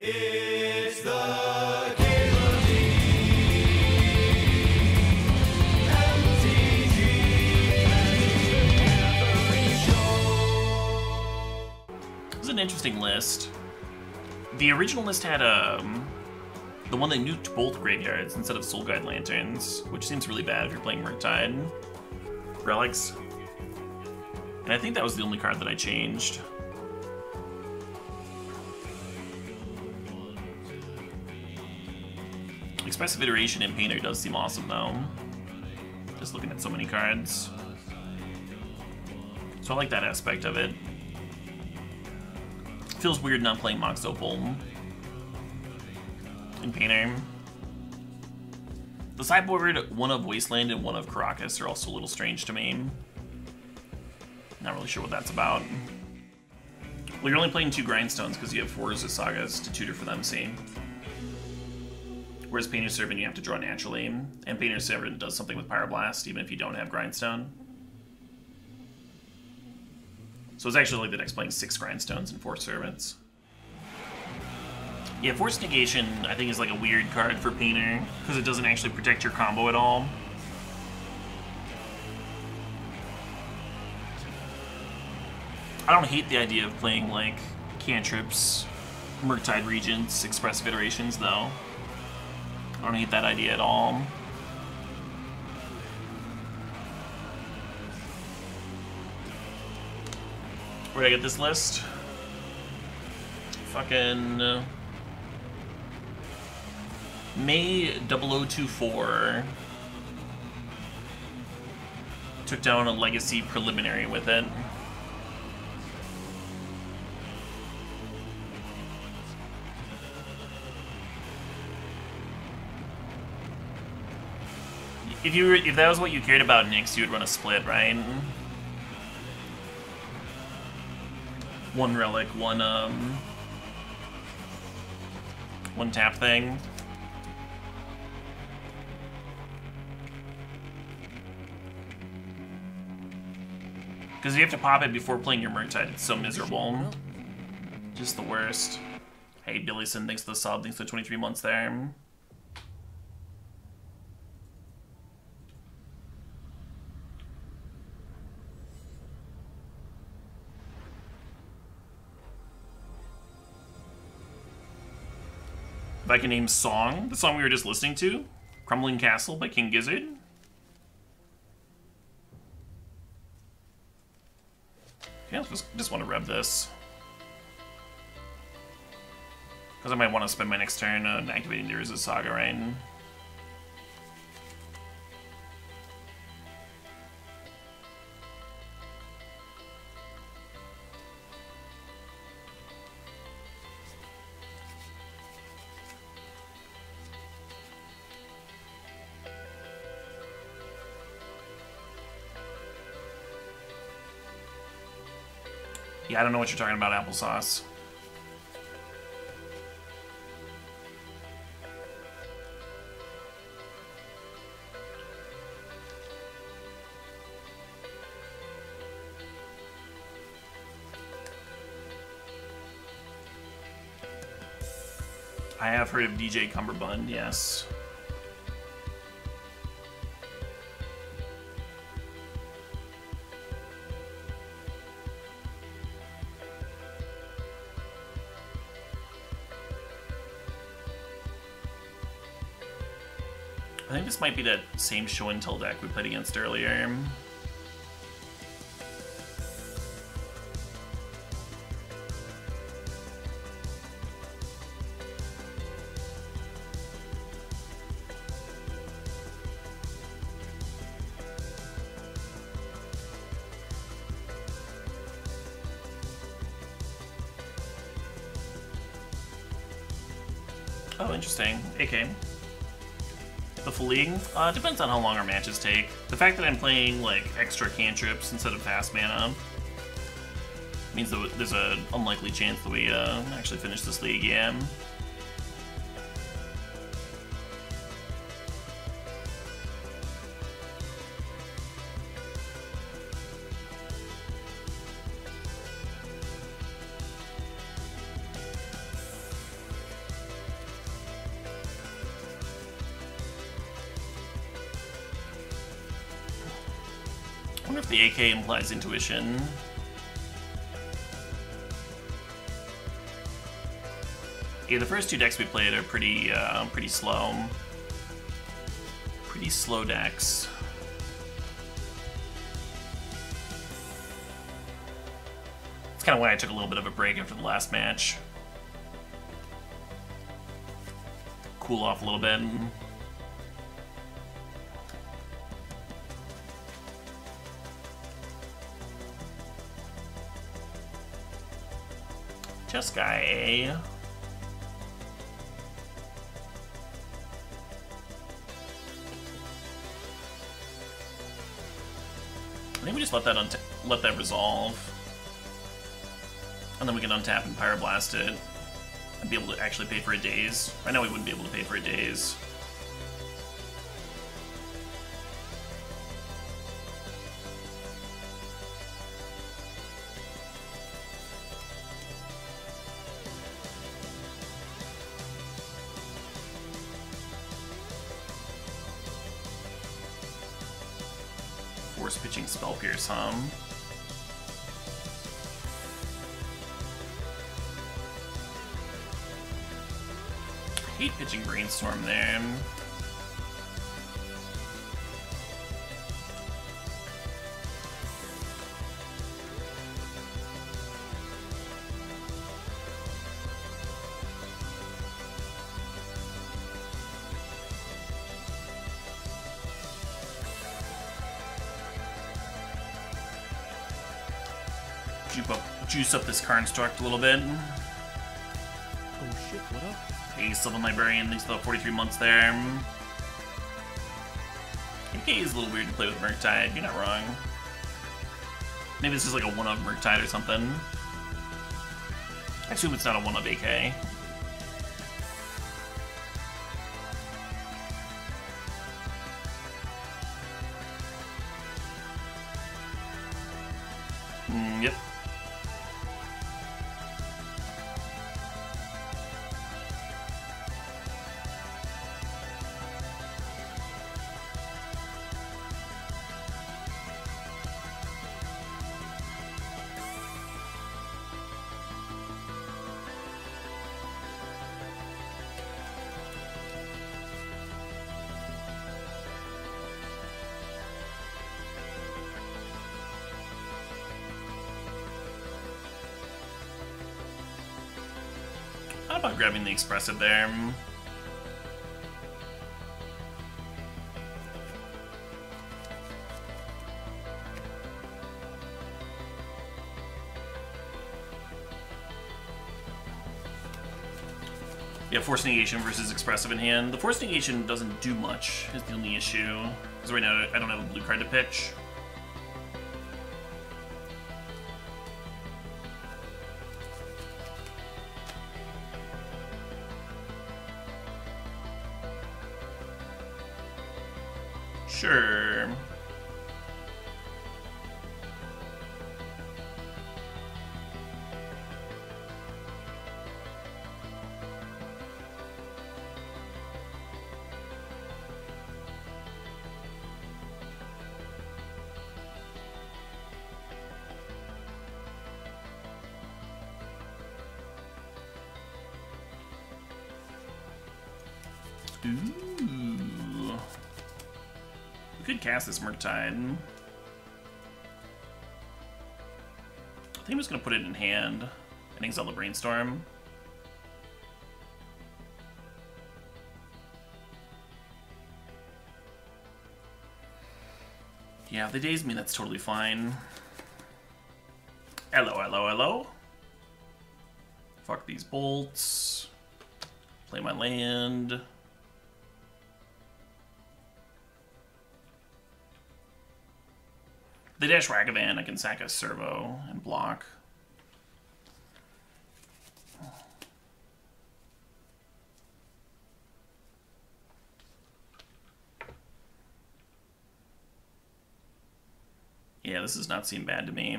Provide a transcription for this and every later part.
It's the Game of MTG. It was an interesting list. The original list had the one that nuked both graveyards instead of Soul Guide Lanterns, which seems really bad if you're playing Murktide. Relics. And I think that was the only card that I changed. Expressive Iteration in Painter does seem awesome, though. Just looking at so many cards. So I like that aspect of it. Feels weird not playing Mox Opal in Painter. The sideboard, one of Wasteland and one of Karakas, are also a little strange to me. Not really sure what that's about. Well, you're only playing two Grindstones because you have four Urza's Sagas to tutor for them, see? Whereas Painter's Servant, you have to draw naturally, and Painter's Servant does something with Pyroblast, even if you don't have Grindstone. So it's actually like the deck's playing six Grindstones and four Servants. Yeah, Force Negation, I think, is like a weird card for Painter, because it doesn't actually protect your combo at all. I don't hate the idea of playing, like, Cantrips, Murktide Regents, Expressive Iterations, though. I don't hate that idea at all. Where did I get this list? Fucking... May 0024 took down a Legacy preliminary with it. If that was what you cared about, Nyx, you would run a split, right? One relic, one tap thing. Because you have to pop it before playing your Murktide. It's so miserable. Just the worst. Hey, Billyson, thanks for the sub. Thanks for the 23 months there. If I can name song, the song we were just listening to, Crumbling Castle by King Gizzard. Yeah, I just want to rev this. Because I might want to spend my next turn activating the Urza's Saga, right? Yeah, I don't know what you're talking about, applesauce. I have heard of DJ Cumberbund, yes. I think this might be that same Show and Tell deck we played against earlier. Oh, interesting. AK. The fleeing? Depends on how long our matches take. The fact that I'm playing like extra cantrips instead of fast mana means that there's an unlikely chance that we actually finish this league, yeah. wonder if the AK implies intuition. Yeah, the first two decks we played are pretty, pretty slow. Pretty slow decks. That's kind of why I took a little bit of a break after the last match. Cool off a little bit. Just guy. I think we just let that resolve, and then we can untap and pyroblast it, and be able to actually pay for a daze. Right now we wouldn't be able to pay for a daze. Pitching spell pierce, huh? I hate pitching brainstorm there. Juice up this construct a little bit. Oh shit, what up? Hey, Sylvan Librarian, thanks for the 43 months there. AK is a little weird to play with Murktide, you're not wrong. Maybe this is like a one-of Murktide or something. I assume it's not a one-of AK. About grabbing the expressive there. Yeah, Force Negation versus Expressive in hand. The Force Negation doesn't do much, is the only issue. Because right now I don't have a blue card to pitch. Sure. Cast this Murktide. I think I'm just gonna put it in hand and exile the Brainstorm. Yeah, if they daze me, that's totally fine. Hello, hello, hello. Fuck these bolts. Play my land. They dash Ragavan, I can sack a servo and block. Yeah, this does not seem bad to me.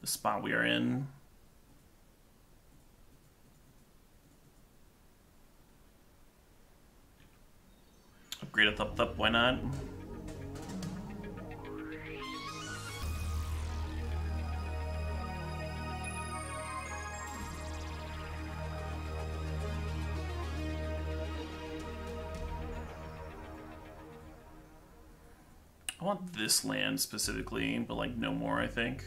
The spot we are in. Upgrade a thup thup, why not? want this land specifically, but like no more, I think.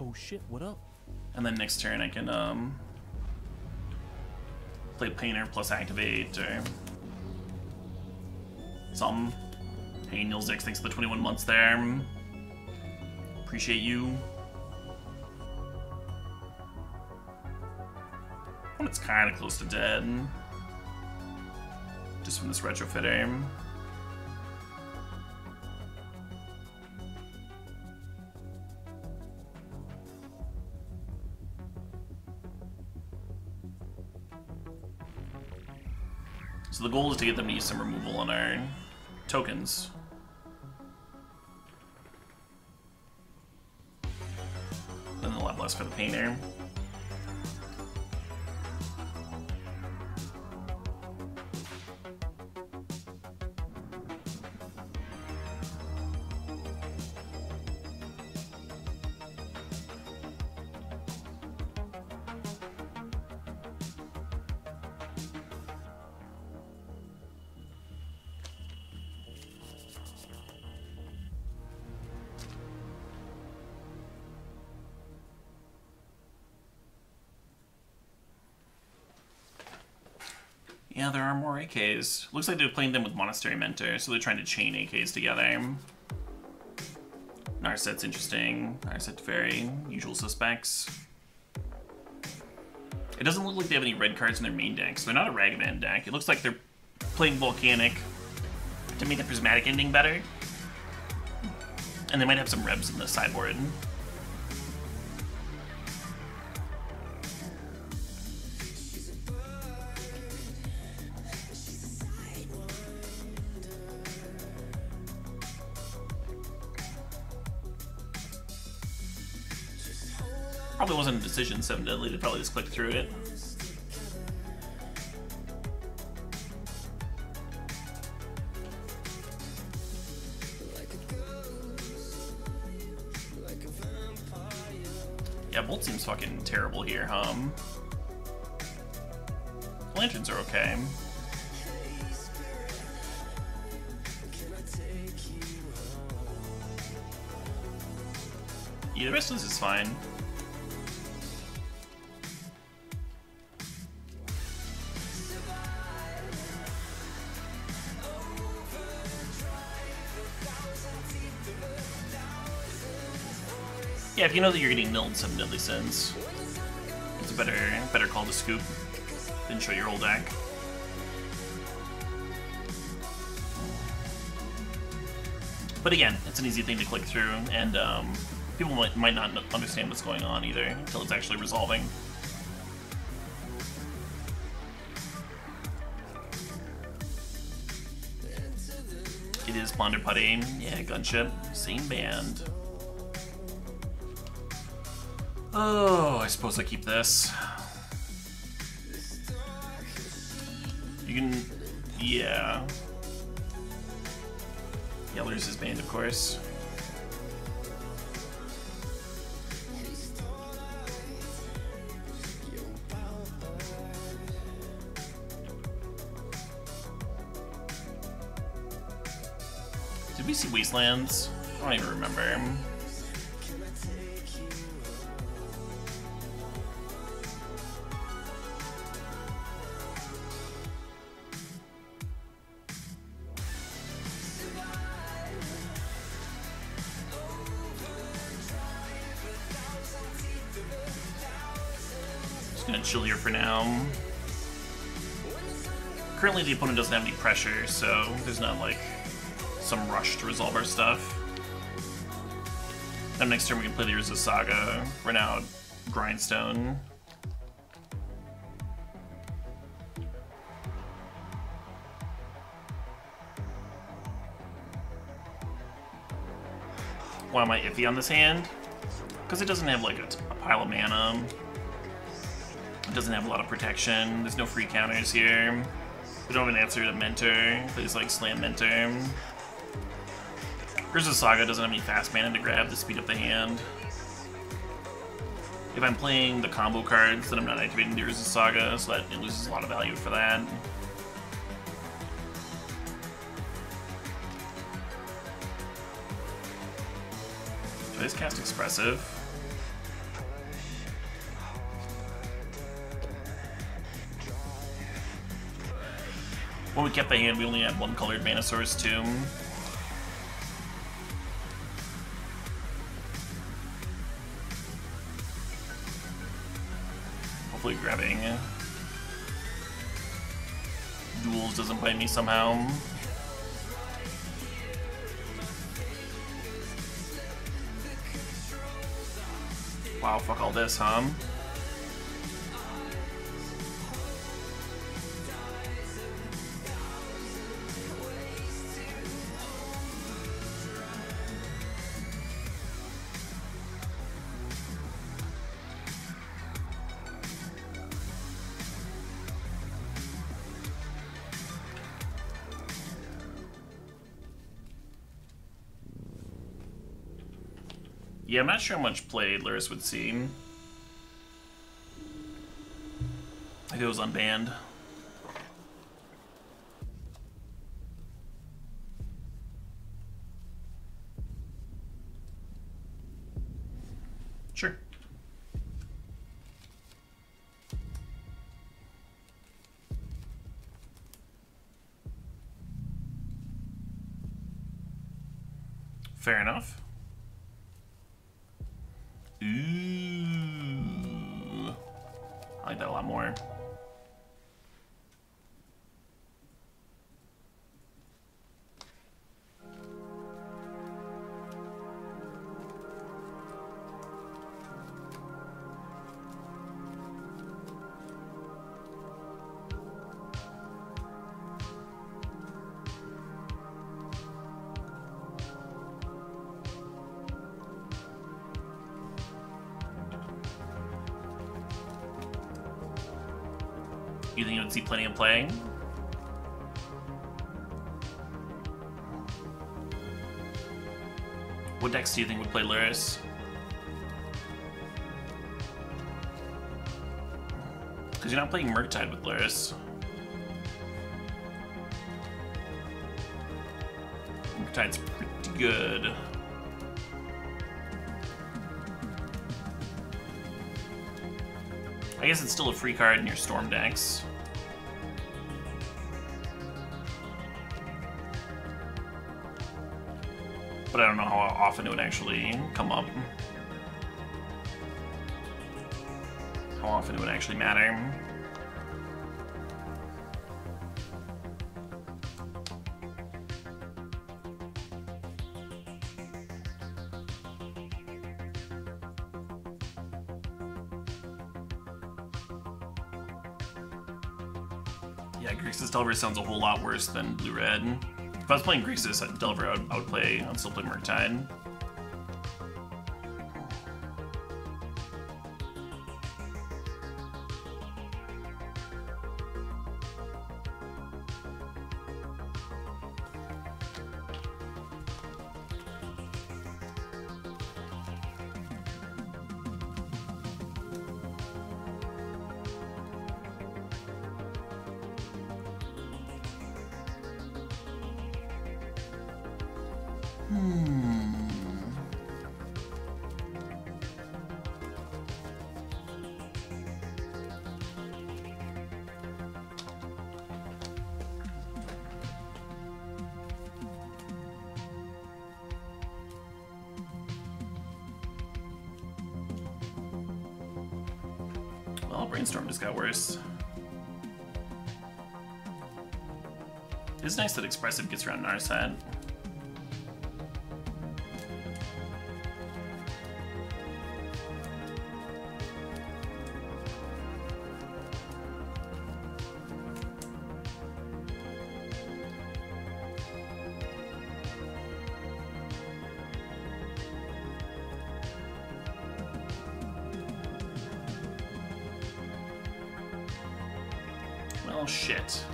Oh shit, what up? And then next turn I can play Painter plus activate or something. Hey Nilzix, thanks for the 21 months there. Appreciate you. Well, it's kind of close to dead. Just from this retrofitter. So the goal is to get them to use some removal on our tokens. Then they'll have less for the Painter. Yeah, there are more AKs. Looks like they're playing them with Monastery Mentor, so they're trying to chain AKs together. Narset's interesting. Narset Fairy, usual suspects. It doesn't look like they have any red cards in their main deck, so they're not a Ragavan deck. It looks like they're playing Volcanic to make the Prismatic Ending better. And they might have some Rebs in the sideboard. Probably wasn't a decision, 7 Deadly, they probably just clicked through it. Yeah, Bolt seems fucking terrible here, huh? Lanterns are okay. Yeah, the rest of this is fine. Yeah, if you know that you're getting milled 7 Deadly Sins, it's a better call to scoop than show your old deck. But again, it's an easy thing to click through, and people might not understand what's going on either until it's actually resolving. It is Ponder Putty, yeah, Gunship, same band. Oh, I suppose I keep this. You can, yeah. Yeah, lose his band, of course. Did we see Wastelands? I don't even remember. Gonna chill here for now. Currently the opponent doesn't have any pressure, so there's not like some rush to resolve our stuff. Then next turn we can play the Urza's Saga. We're now Grindstone. Why am I iffy on this hand? Because it doesn't have like a pile of mana. It doesn't have a lot of protection. There's no free counters here. We don't have an answer to Mentor. Plays like Slam Mentor. Urza's Saga doesn't have any fast mana to grab to speed up the hand. If I'm playing the combo cards, then I'm not activating the Urza's Saga, so that it loses a lot of value for that. this cast Expressive? When we kept the hand, we only had one colored Mana Source Tomb. Hopefully grabbing Duels doesn't bite me somehow. Wow, fuck all this, huh? Yeah, I'm not sure how much play Lurrus would see. If it was unbanned. Sure. Fair enough. Ooh. I like that a lot more. You think you would see plenty of playing? What decks do you think would play Lurrus? Because you're not playing Murktide with Lurrus. Murktide's pretty good. I guess it's still a free card in your Storm decks. But I don't know how often it would actually come up. How often it would actually matter. Yeah, Grixis Delver sounds a whole lot worse than Blue-Red. If I was playing Grixis Delver, I'd still play Murktide. Well, Brainstorm just got worse. It's nice that Expressive gets around Narset. Well, shit.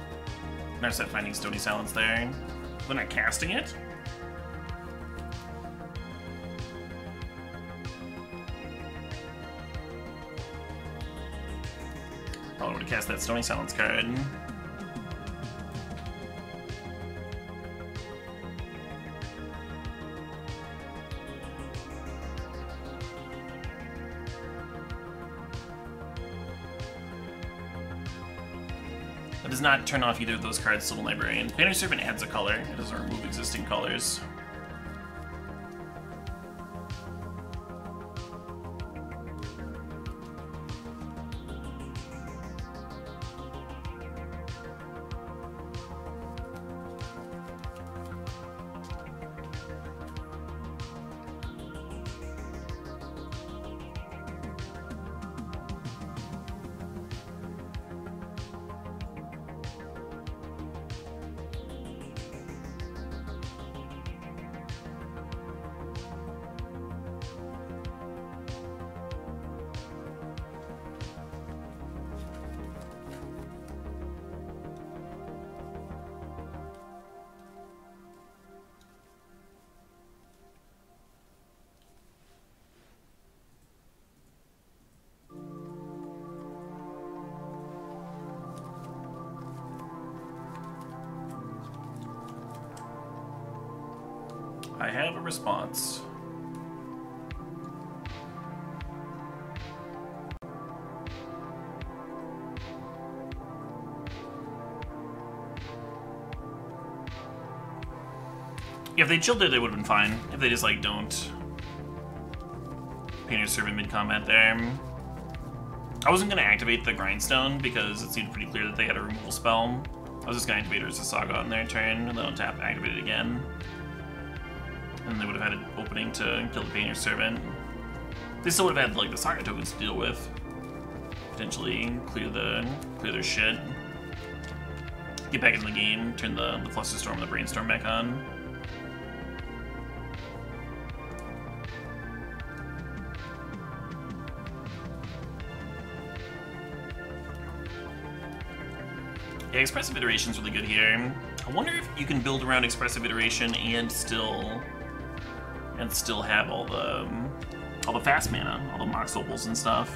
Narset finding Stony Silence there. They're not casting it? Probably would've cast that Stony Silence card. That does not turn off either of those cards to the librarian. Painter's Servant adds a color. It doesn't remove existing colors. I have a response. If they chilled it, they would have been fine. If they just, like, don't. Painter's Servant mid-combat there. I wasn't going to activate the Grindstone because it seemed pretty clear that they had a removal spell. I was just going to activate Urza's Saga on their turn, and then I'll tap activate it again. And they would have had an opening to kill the Painter's Servant. They still would have had like the Saga tokens to deal with. Potentially clear their shit. Get back into the game, turn the Fluster Storm and the Brainstorm back on. Yeah, Expressive Iteration's really good here. I wonder if you can build around Expressive Iteration and still have all the fast mana, all the Mox Opals and stuff.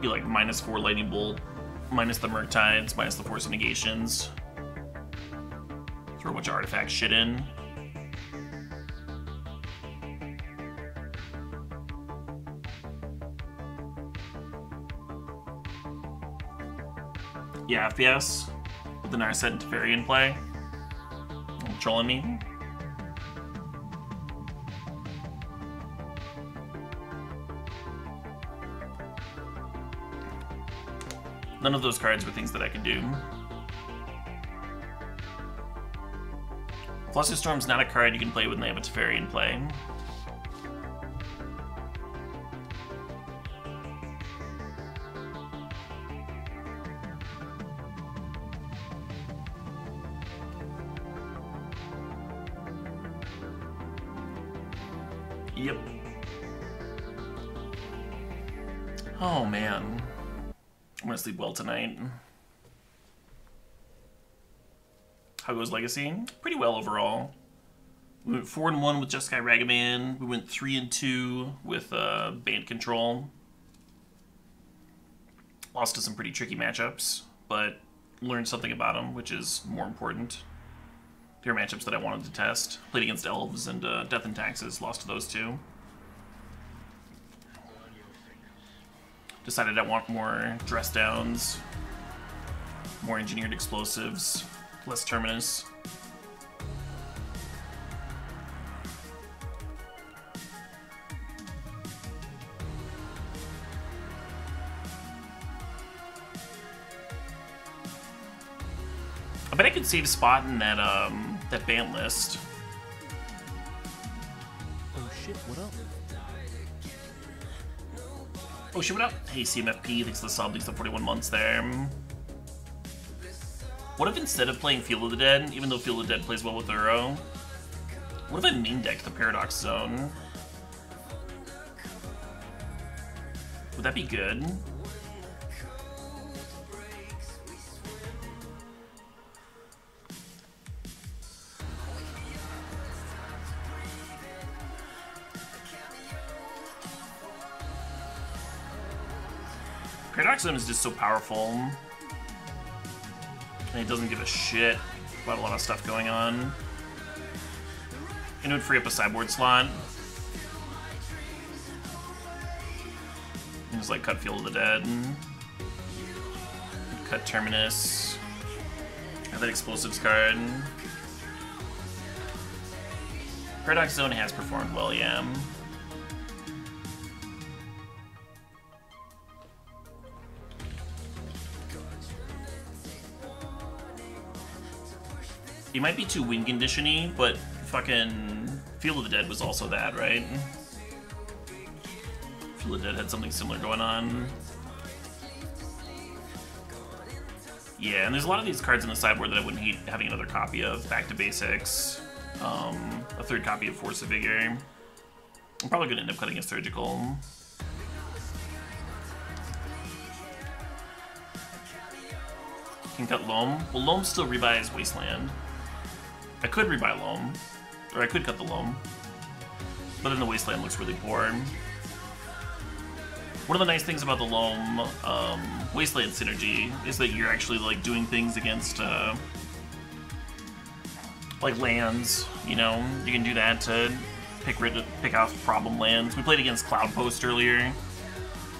Be like -4 Lightning Bolt, minus the Murktides, minus the Force Negations. Throw a bunch of artifact shit in. Yeah, FPS with the Narset and Teferi in play. You're trolling me. None of those cards were things that I could do. Fluster Storm's not a card you can play when they have a Teferi in play. Yep. Oh man. I'm gonna sleep well tonight. How goes Legacy? Pretty well overall. We went 4-1 with Jeskai Ragavan. We went 3-2 with Band Control. Lost to some pretty tricky matchups, but learned something about them, which is more important. There are matchups that I wanted to test. Played against Elves and Death and Taxes, lost to those two. Decided I want more Dress Downs, more Engineered Explosives, less Terminus. I bet I could save spot in that, that ban list. Oh shit, what up? Oh shit, what up? Hey, CMFP, thanks for the sub, thanks for 41 months there. What if instead of playing Field of the Dead, even though Field of the Dead plays well with Uro, what if I main deck the Paradox Zone? Would that be good? Paradox Zone is just so powerful, and it doesn't give a shit about a lot of stuff going on. And it would free up a sideboard slot. things like cut Field of the Dead, cut Terminus, have that Explosives card. Paradox Zone has performed well, yeah. It might be too win condition-y, but fucking Field of the Dead was also that, right? Field of the Dead had something similar going on. Yeah, and there's a lot of these cards in the sideboard that I wouldn't hate having another copy of. Back to Basics, a third copy of Force Negation. I'm probably gonna end up cutting a Surgical. Can cut Loam. Well, Loam still rebuys Wasteland. I could rebuy Loam, or I could cut the Loam, but then the Wasteland looks really poor. One of the nice things about the Loam Wasteland synergy is that you're actually like doing things against like lands. You know, you can do that to pick off problem lands. We played against Cloud Post earlier.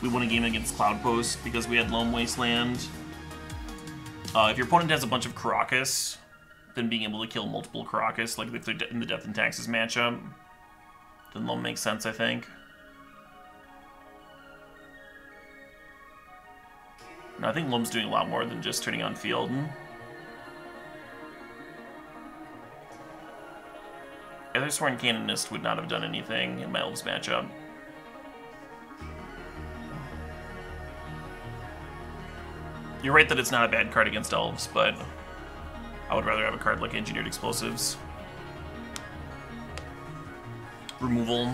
We won a game against Cloud Post because we had Loam Wasteland. If your opponent has a bunch of Karakas, then being able to kill multiple Karakas, like if they're in the Death and Taxes matchup, then Loam makes sense, I think. No, I think Loam's doing a lot more than just turning on field. Either Sworn Canonist would not have done anything in my Elves matchup. You're right that it's not a bad card against Elves, but I would rather have a card like Engineered Explosives. Removal.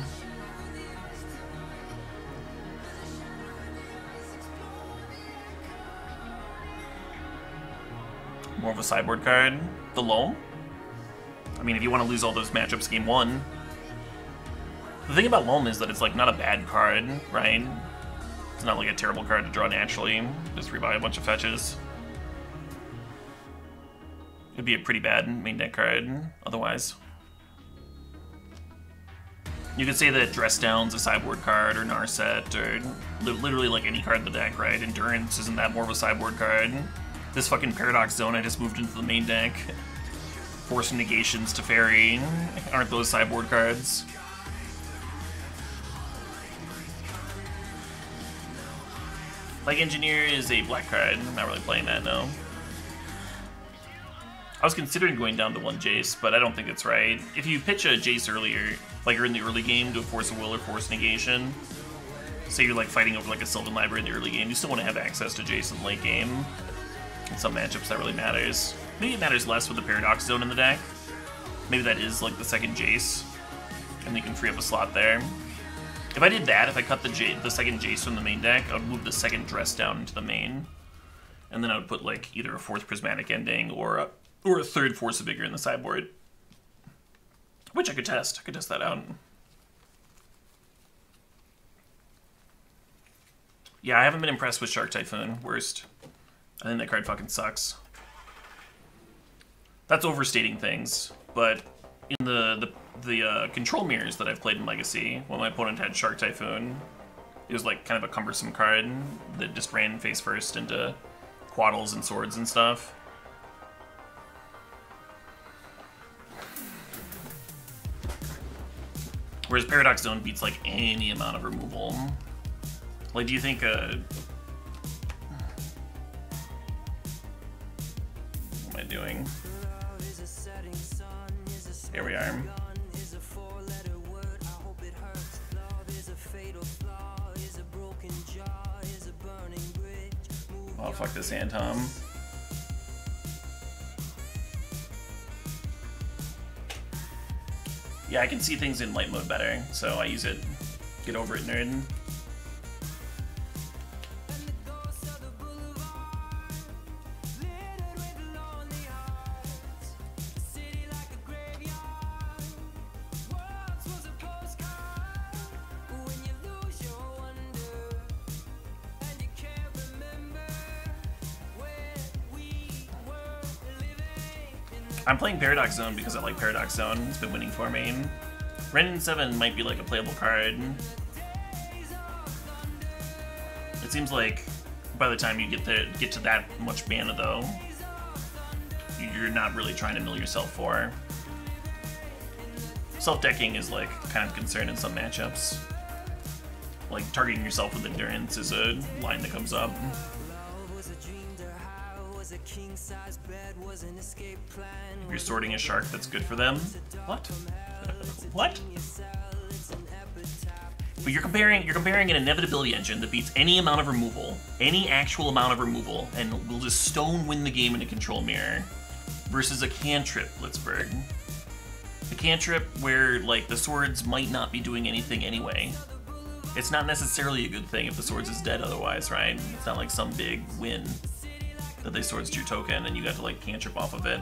More of a sideboard card. The Loam. I mean, if you want to lose all those matchups game one. The thing about Loam is that it's like not a bad card, right? It's not like a terrible card to draw naturally. Just rebuy a bunch of fetches. It'd be a pretty bad main deck card otherwise. You could say that Dress Downs a sideboard card, or Narset, or literally like any card in the deck, right? Endurance, isn't that more of a sideboard card? This fucking Paradox Zone I just moved into the main deck. Force Negations to Fairy. Aren't those sideboard cards? Like, Engineer is a black card. I'm not really playing that, no. I was considering going down to one Jace, but I don't think it's right. If you pitch a Jace earlier, like you're in the early game, do a Force of Will or Force Negation. Say you're like fighting over like a Sylvan Library in the early game, you still want to have access to Jace in late game. In some matchups that really matters. Maybe it matters less with the Paradox Zone in the deck. Maybe that is like the second Jace, and you can free up a slot there. If I did that, if I cut the second Jace from the main deck, I would move the second Dress Down into the main. And then I would put like either a fourth Prismatic Ending or a third Force of Vigor in the sideboard. Which I could test. I could test that out. Yeah, I haven't been impressed with Shark Typhoon. Worst. I think that card fucking sucks. That's overstating things, but in the control mirrors that I've played in Legacy, when my opponent had Shark Typhoon, it was like kind of a cumbersome card that just ran face first into Quaddles and Swords and stuff. Whereas Paradox Zone beats like any amount of removal. Like, do you think what am I doing? Here we are. Oh, fuck this Antom. Yeah, I can see things in light mode better, so I use it. Get over it, nerd. I'm playing Paradox Zone because I like Paradox Zone. It's been winning for me. Ren 7 might be like a playable card. It seems like by the time you get to that much mana, though, you're not really trying to mill yourself for. Self-decking is like kind of a concern in some matchups. Like targeting yourself with endurance is a line that comes up. If you're sorting a shark, that's good for them. What? What? But you're comparing an inevitability engine that beats any amount of removal, any actual amount of removal, and will just stone win the game in a control mirror, versus a cantrip Blitzberg. The cantrip where like the swords might not be doing anything anyway. It's not necessarily a good thing if the swords is dead otherwise, right? It's not like some big win that they swords your token and you got to like cantrip off of it.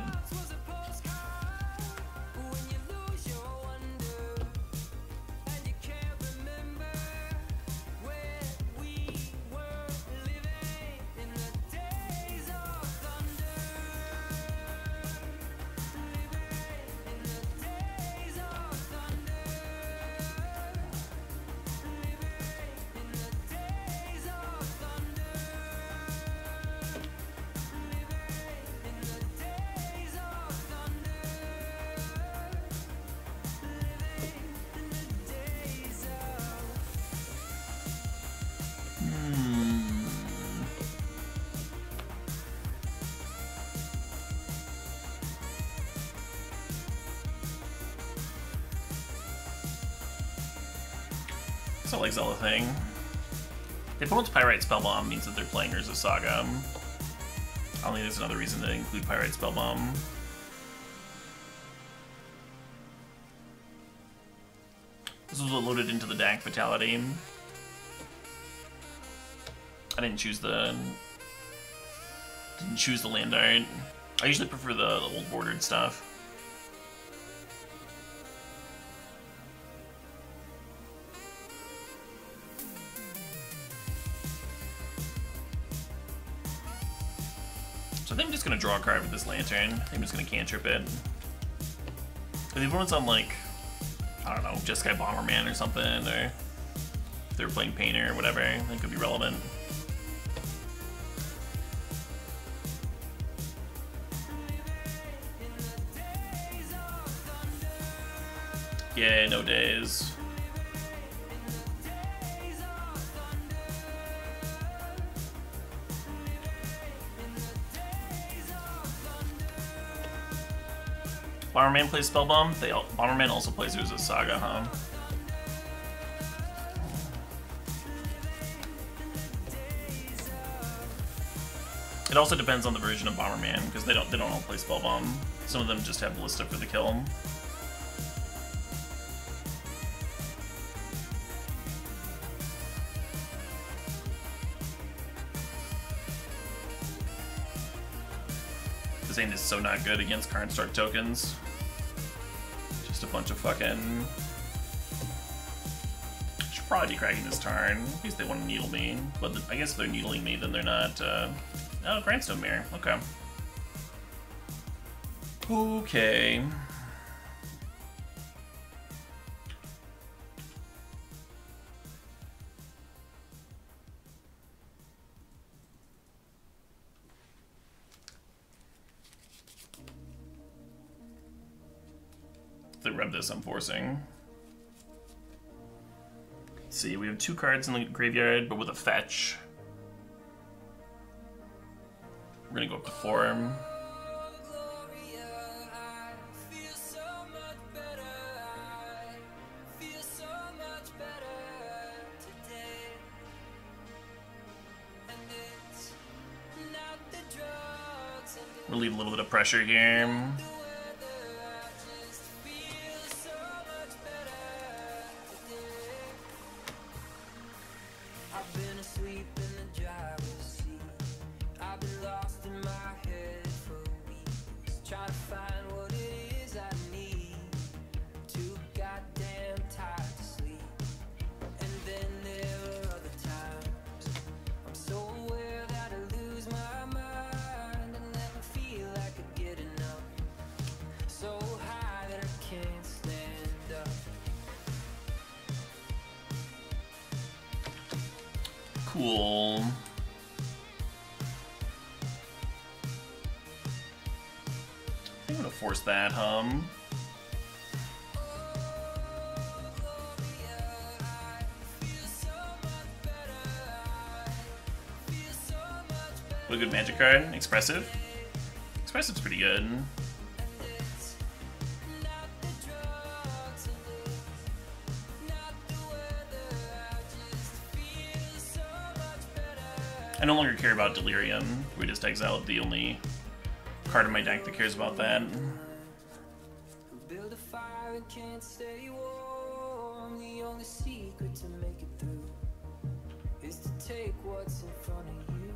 Thing. The opponent's Pyrite Spellbomb means that they're playing Urza's Saga. I don't think there's another reason to include Pyrite Spellbomb. This was what loaded into the deck, Fatality. I didn't choose the land art. I usually prefer the old bordered stuff. Gonna draw a card with this lantern. I think I'm just gonna cantrip it. If the opponent's on like, I don't know, Jeskai Bomberman or something, or if they're playing Painter or whatever, that could be relevant. Yeah, no days. Bomberman plays Spellbomb. Bomberman also plays Urza's Saga, huh? It also depends on the version of Bomberman because they don't all play Spellbomb. Some of them just have Ballista for the kill. This thing is so not good against Karnstark tokens. Just a bunch of fucking... Should probably be cracking this turn. At least they want to needle me. But I guess if they're needling me, then they're not, Oh, Grindstone Mirror. Okay. Okay. If they rub this, I'm forcing. Let's see, we have two cards in the graveyard, but with a fetch. We're gonna go up to four. We'll leave a little bit of pressure here. cool. I think I'm gonna force that, What a good magic card. Expressive. Expressive's pretty good. I no longer care about Delirium. We just exiled the only card in my deck that cares about that. Build a fire and can't stay warm. The only secret to make it through is to take what's in front of you.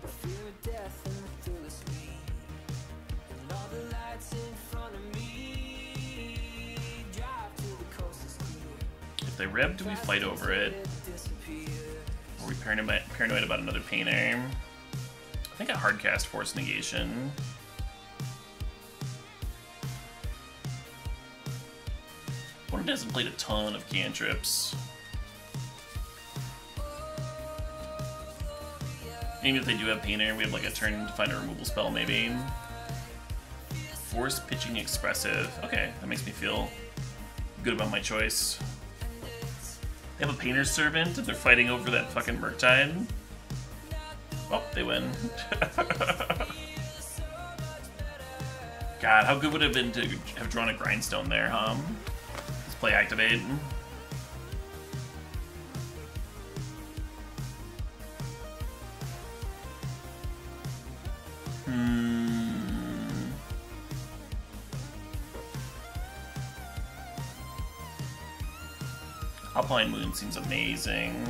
The fear of death and the thrill is me. And all the lights in front of me. Drive to the coast is clear. If they rip, do we fight over it? Are we paranoid about another painter? I think I hardcast Force Negation. What if it hasn't played a ton of cantrips? Even if they do have painter, we have like a turn to find a removal spell maybe. Force Pitching Expressive. Okay, that makes me feel good about my choice. They have a Painter's Servant, and they're fighting over that fucking Murktide. Well, they win. God, how good would it have been to have drawn a Grindstone there, huh? Let's play Activate. Alpine Moon seems amazing.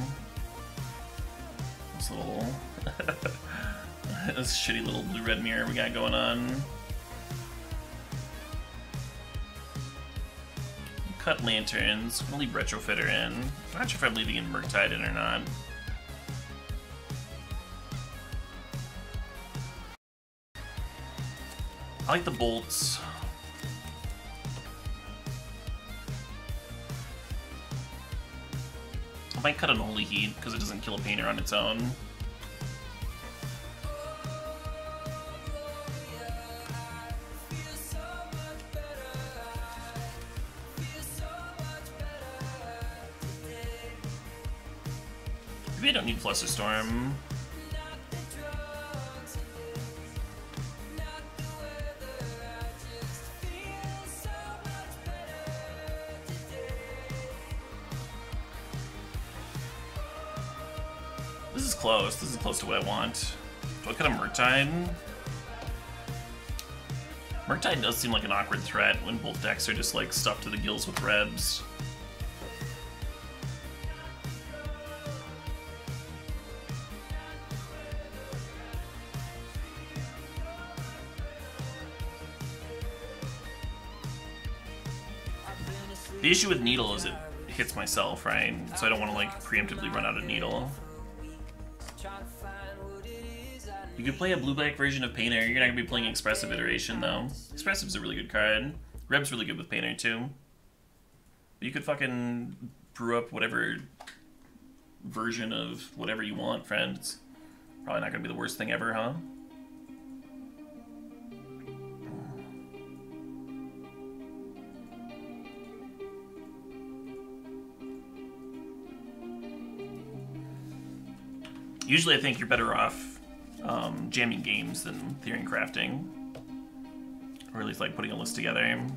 This little, this shitty little blue-red mirror we got going on. Cut Lanterns. We'll leave Retrofitter in. I'm not sure if I'm leaving in Murktide in or not. I like the bolts. I might cut an Holy Heat because it doesn't kill a painter on its own. Maybe I don't need Fluster Storm. Close. This is close to what I want. Do I cut a Murktide? Murktide does seem like an awkward threat when both decks are just like stuffed to the gills with Rebs. The issue with Needle is it hits myself, right? So I don't want to like preemptively run out of Needle. You could play a blue-black version of Painter. You're not going to be playing Expressive Iteration, though. Expressive's a really good card. Reb's really good with Painter, too. But you could fucking brew up whatever version of whatever you want, friends. Probably not going to be the worst thing ever, huh? Usually I think you're better off jamming games than theory and crafting. Or at least like putting a list together. Can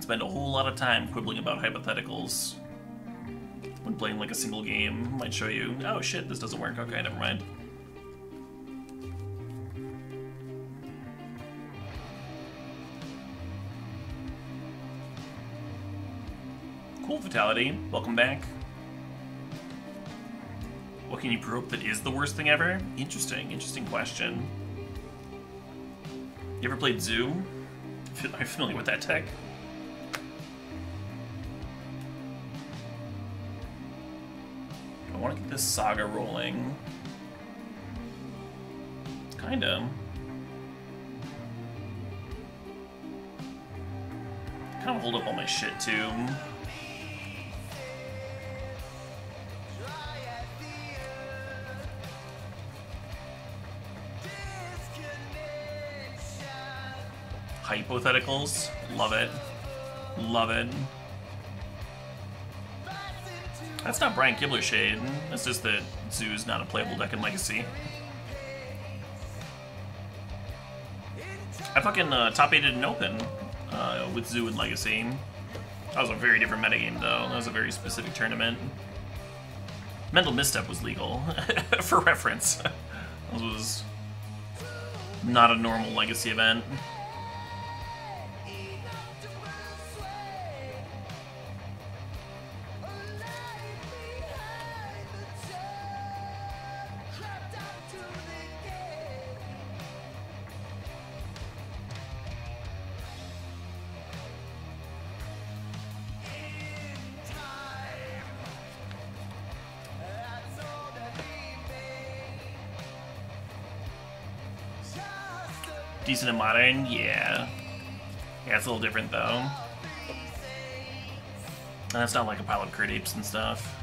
spend a whole lot of time quibbling about hypotheticals. When playing like a single game, might show you, oh shit, this doesn't work, okay, never mind. Vitality, welcome back. What can you prove that is the worst thing ever? Interesting, interesting question. You ever played Zoo? Are you familiar with that tech? I want to get this saga rolling. Kind of hold up all my shit too. Hypotheticals, love it, love it. That's not Brian Kibler's shade. That's just that Zoo's not a playable deck in Legacy. I fucking top-8'd an open with Zoo in Legacy. That was a very different metagame, though. That was a very specific tournament. Mental Misstep was legal, for reference. This was not a normal Legacy event. Decent in Modern, yeah. Yeah, it's a little different though. And it's not like a pile of crit apes and stuff.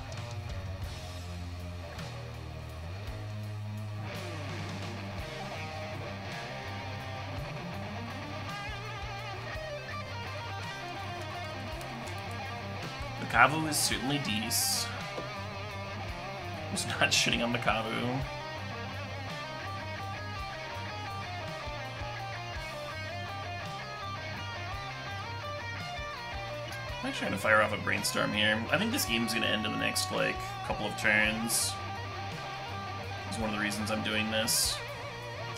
Makavu is certainly decent. I'm just not shitting on Makavu. Trying to fire off a Brainstorm here. I think this game's gonna end in the next, like, couple of turns. It's one of the reasons I'm doing this.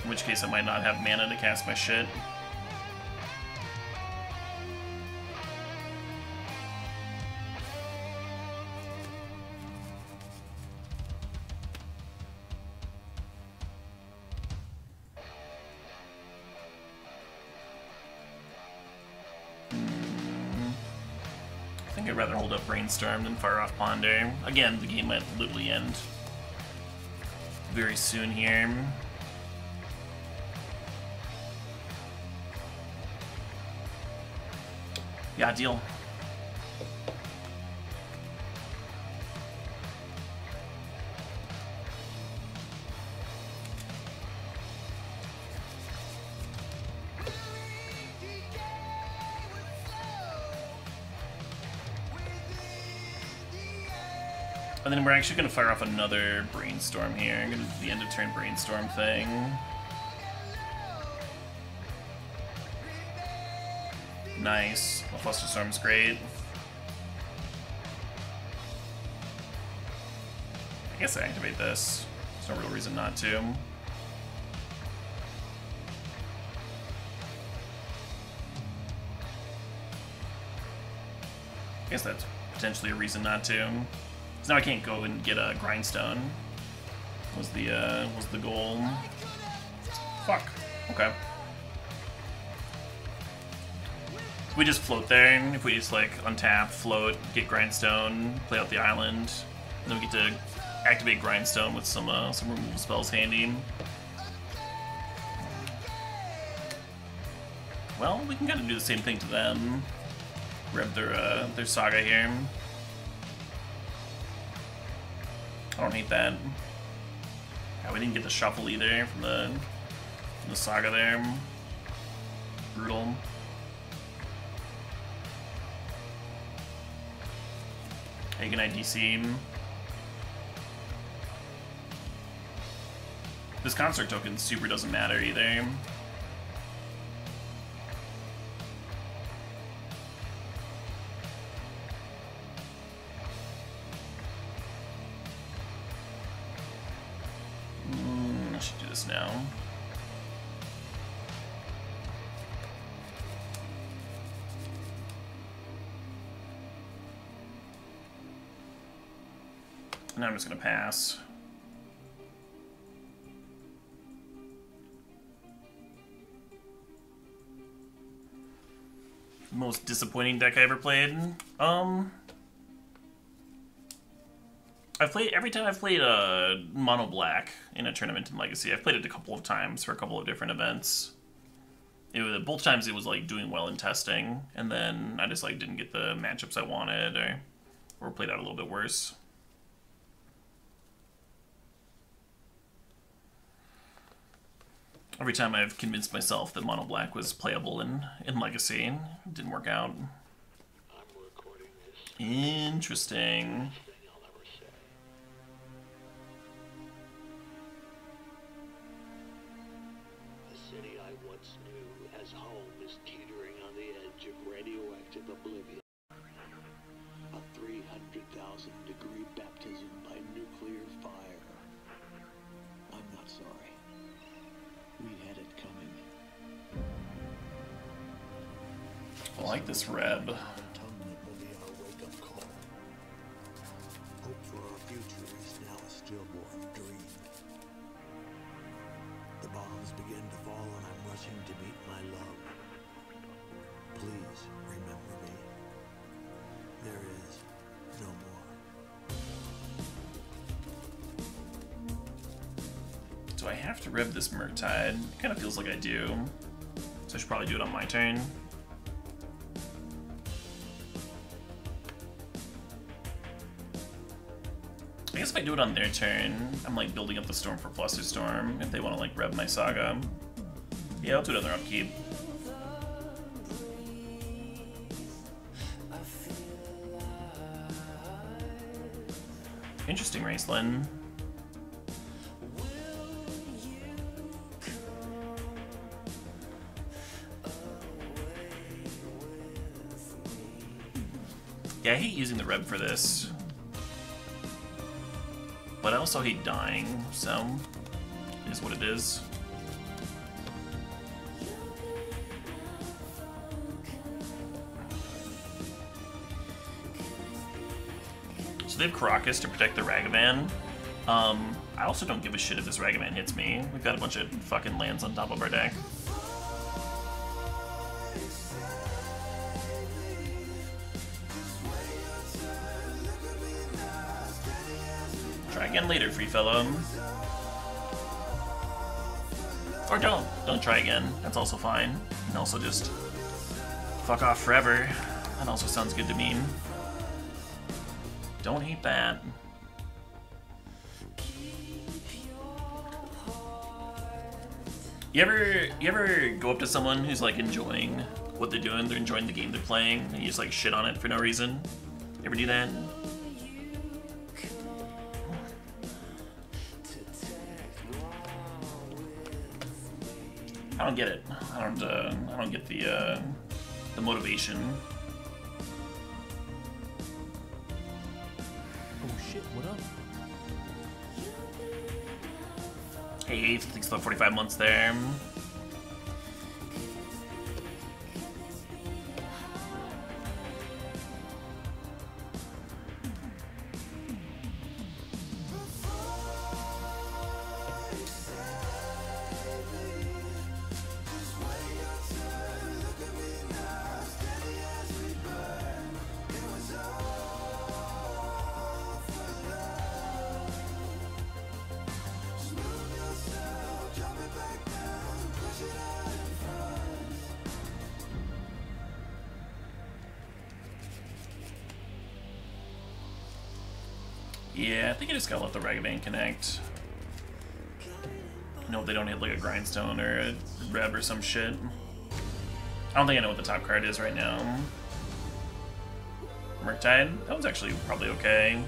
In which case I might not have mana to cast my shit. Brainstorm than fire off Ponder. Again, the game might literally end very soon here. Yeah, deal. And then we're actually going to fire off another Brainstorm here. I'm going to do the end of turn Brainstorm thing. Nice. Well, Fluster Storm's great. I guess I activate this. There's no real reason not to. I guess that's potentially a reason not to. Now I can't go and get a Grindstone. Was the goal? Fuck. Okay. We just float there. If we just like untap, float, get Grindstone, play out the island, and then we get to activate Grindstone with some removal spells handy. Well, we can kind of do the same thing to them. Grab their Saga here. I don't hate that. Yeah, we didn't get the shuffle either from the Saga there. Brutal. Hey, good night, DC. This Construct token super doesn't matter either. Now I'm just gonna pass. Most disappointing deck I ever played. I've played every time I've played a mono black in a tournament in Legacy. I've played it a couple of times for a couple of different events. It was, both times it was like doing well in testing, and then I just like didn't get the matchups I wanted, or played out a little bit worse. Every time I've convinced myself that mono black was playable in Legacy, and it didn't work out. Interesting. I like this Reb. Hope for our future is now a stillborn dream. The bombs begin to fall and I'm rushing to meet my love. Please remember me. There is no more. Do I have to Reb this Murktide? It kind of feels like I do. So I should probably do it on my turn. I guess if I do it on their turn, I'm like building up the storm for Fluster Storm if they want to like reb my Saga. Yeah, I'll do another upkeep. Interesting race, Lynn. Yeah, I hate using the reb for this. But I also hate dying, so it is what it is. So they have Karakas to protect the Ragavan. I also don't give a shit if this Ragavan hits me. We've got a bunch of fucking lands on top of our deck. Again later, free fellow. Or don't try again. That's also fine. You can also just fuck off forever. That also sounds good to me. Don't hate that. You ever go up to someone who's like enjoying what they're doing, they're enjoying the game they're playing, and you just like shit on it for no reason? You ever do that? I don't get it. I don't get the motivation. Oh shit! What up? Hey, Heath, thanks for the 45 months there. Yeah, I think I just gotta let the Ragavan connect. You know, if they don't hit like a Grindstone or a Reb or some shit. I don't think I know what the top card is right now. Murktide? That one's actually probably okay.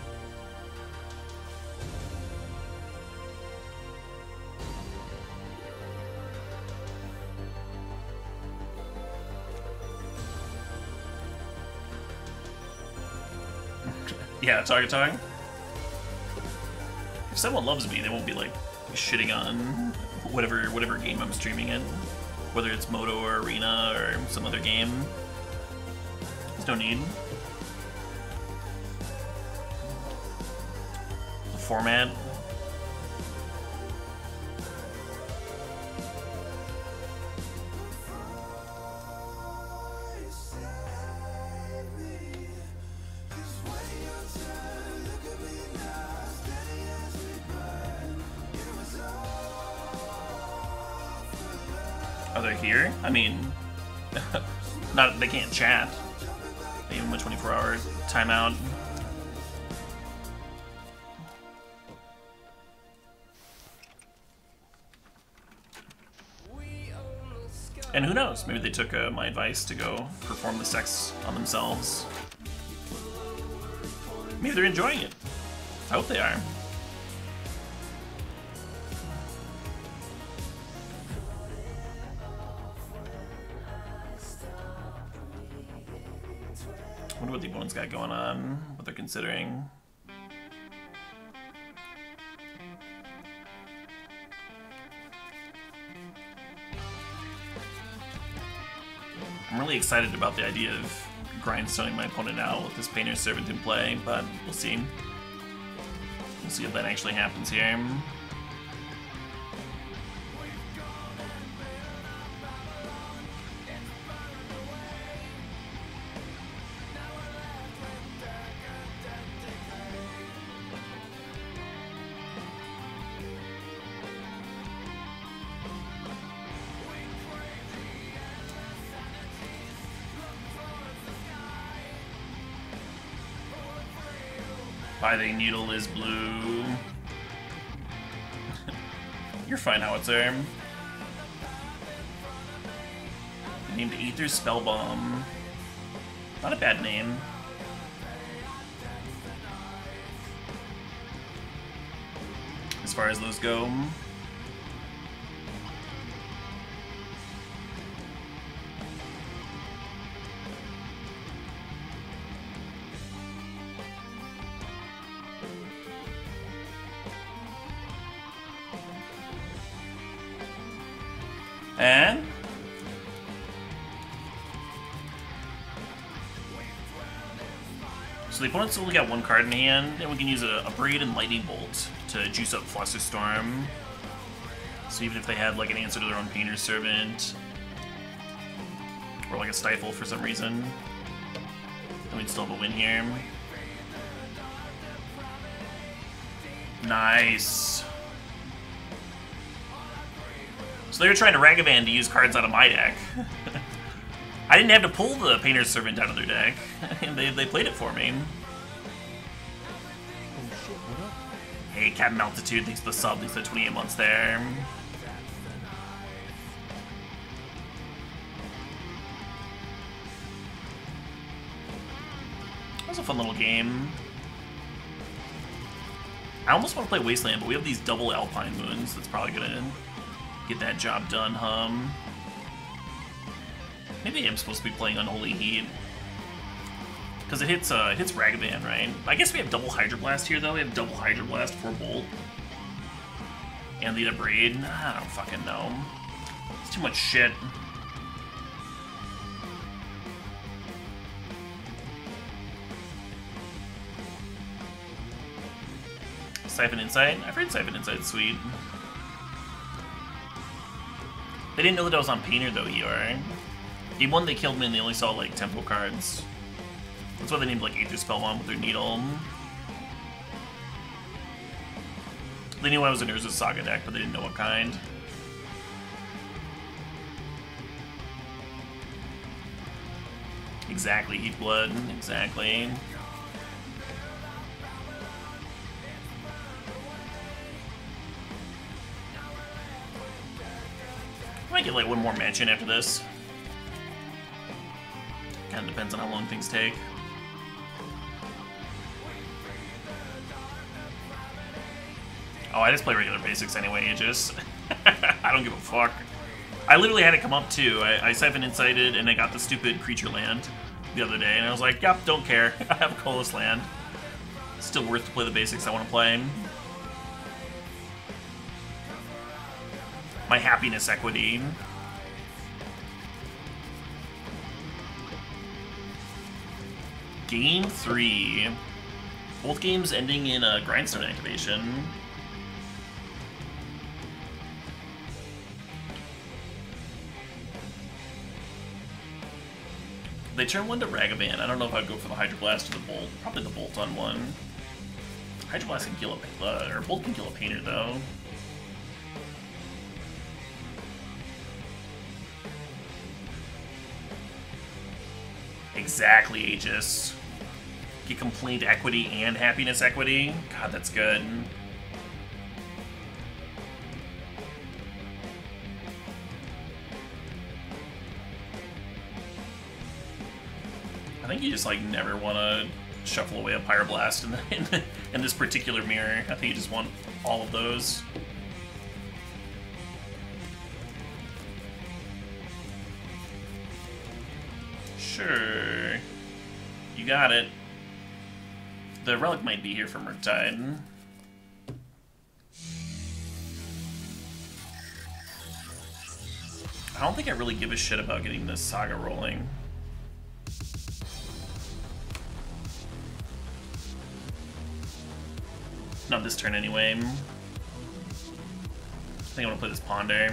Yeah, target. If someone loves me, they won't be like shitting on whatever game I'm streaming in, whether it's Moto or Arena or some other game. There's no need. The format. other here. I mean, not they can't chat. They have a 24-hour timeout. And who knows? Maybe they took my advice to go perform the sex on themselves. Maybe they're enjoying it. I hope they are. I wonder what the opponent's got going on, what they're considering. I'm really excited about the idea of grindstoning my opponent out with this Painter's Servant in play, but we'll see. We'll see if that actually happens here. The needle is blue. You're fine, Howitzer. Named Aether Spellbomb. Not a bad name. As far as those go. And so the opponent's only got one card in hand, and we can use a Braid and Lightning Bolt to juice up Fluster Storm. So even if they had like an answer to their own Painter's Servant, or like a Stifle for some reason, then we'd still have a win here. Nice. So they were trying to Ragavan to use cards out of my deck. I didn't have to pull the Painter's Servant out of their deck. they played it for me. Oh, shit, what up? Hey, Captain Altitude, thanks for the sub, thanks for the 28 months there. That was a fun little game. I almost want to play Wasteland, but we have these double Alpine Moons that's probably going to get that job done, Maybe I'm supposed to be playing Unholy Heat. Because it hits Ragavan, right? I guess we have double Hydroblast here, though. We have double Hydroblast for Bolt. And the Braid. I don't fucking know. It's too much shit. Siphon Insight? I've heard Siphon Insight's sweet. They didn't know that I was on Painter, though, Eeyore. Game 1, they killed me, and they only saw, like, tempo cards. That's why they named, like, Aether Spellbomb with their Needle. They knew I was in Urza's Saga deck, but they didn't know what kind. Exactly, Heat Blood. Exactly. I might get like one more match in after this. Kind of depends on how long things take. Oh, I just play regular basics anyway, Aegis. I don't give a fuck. I literally had it come up too. I Siphon Insighted and I got the stupid creature land the other day, and I was like, yep, don't care. I have a colorless land. It's still worth to play the basics I want to play. My happiness equity. Game 3. Both games ending in a Grindstone activation. They turn one to Ragavan. I don't know if I'd go for the Hydroblast or the Bolt. Probably the Bolt on one. Hydroblast can kill a... or Bolt can kill a Painter, though. Exactly, Aegis. Get complaint equity and happiness equity. God, that's good. I think you just like never want to shuffle away a Pyroblast in this particular mirror. I think you just want all of those. Sure. You got it. The relic might be here for Murktide. I don't think I really give a shit about getting this saga rolling. Not this turn anyway. I think I want to play this Ponder.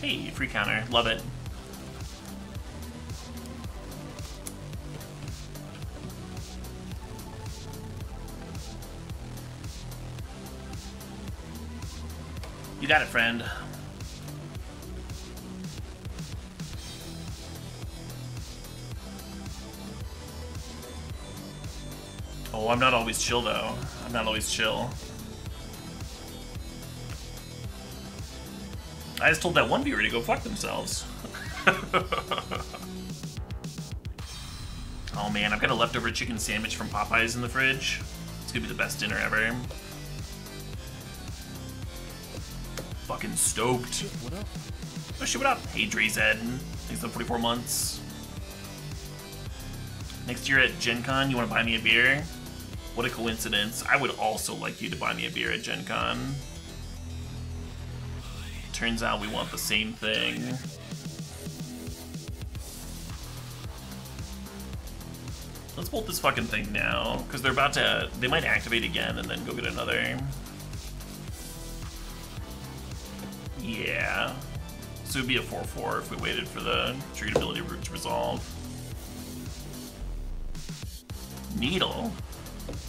Hey, free counter. Love it. You got it, friend. Oh, I'm not always chill, though. I'm not always chill. I just told that one viewer to go fuck themselves. Oh man, I've got a leftover chicken sandwich from Popeyes in the fridge. It's gonna be the best dinner ever. Fucking stoked. Shit, what up? Oh shit, what up? Hey, Dre's Ed. Thanks for 44 months. Next year at Gen Con, you wanna buy me a beer? What a coincidence. I would also like you to buy me a beer at Gen Con. Turns out we want the same thing. Let's bolt this fucking thing now, because they're about to, they might activate again and then go get another. Yeah. So it would be a 4-4 if we waited for the triggered ability root to resolve. Needle?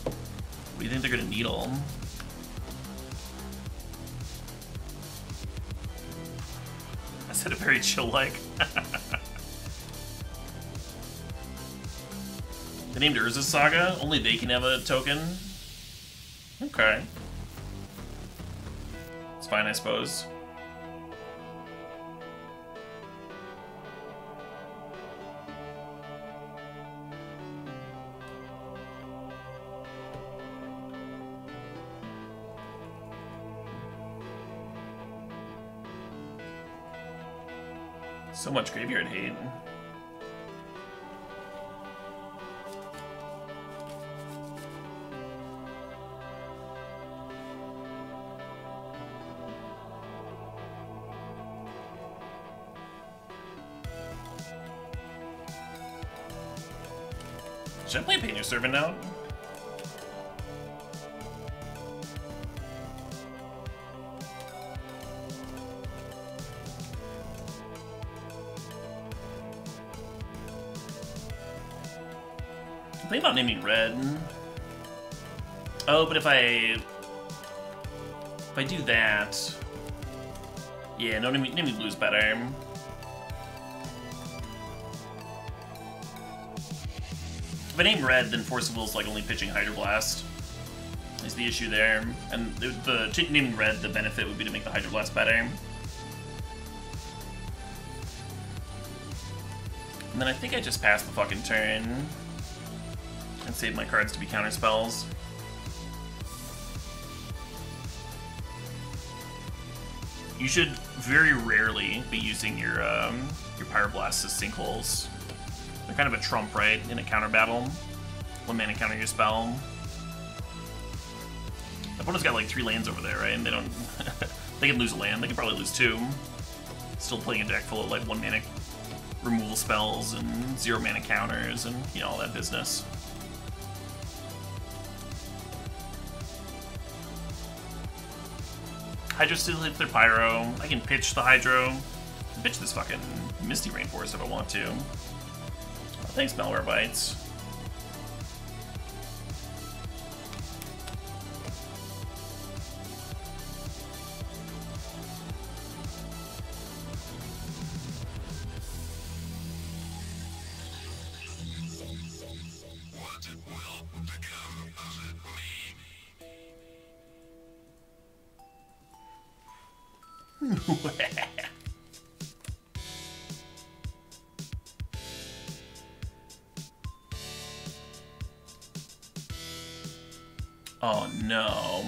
What do you think they're gonna needle? I said a very chill-like. They named Urza's Saga? Only they can have a token? Okay. It's fine, I suppose. So much graveyard hate. Should I play Painter's Servant now? Think about naming red. Oh, but if I do that, yeah, no, naming blue's better. If I name red, then Force Evil's like only pitching Hydroblast is the issue there, and the naming red, the benefit would be to make the Hydroblast better. And then I think I just passed the fucking turn. And save my cards to be counter spells. You should very rarely be using your Pyroblasts as sinkholes. They're kind of a trump, right, in a counter battle. One mana counter your spell. The opponent's got like 3 lands over there, right? And they don't. They can lose a land. They can probably lose 2. Still playing a deck full of like 1 mana removal spells and 0 mana counters and you know all that business. Hydro still hits their Pyro. I can pitch the Hydro. I can pitch this fucking Misty Rainforest if I want to. Oh, thanks, Malware Bites. Oh no.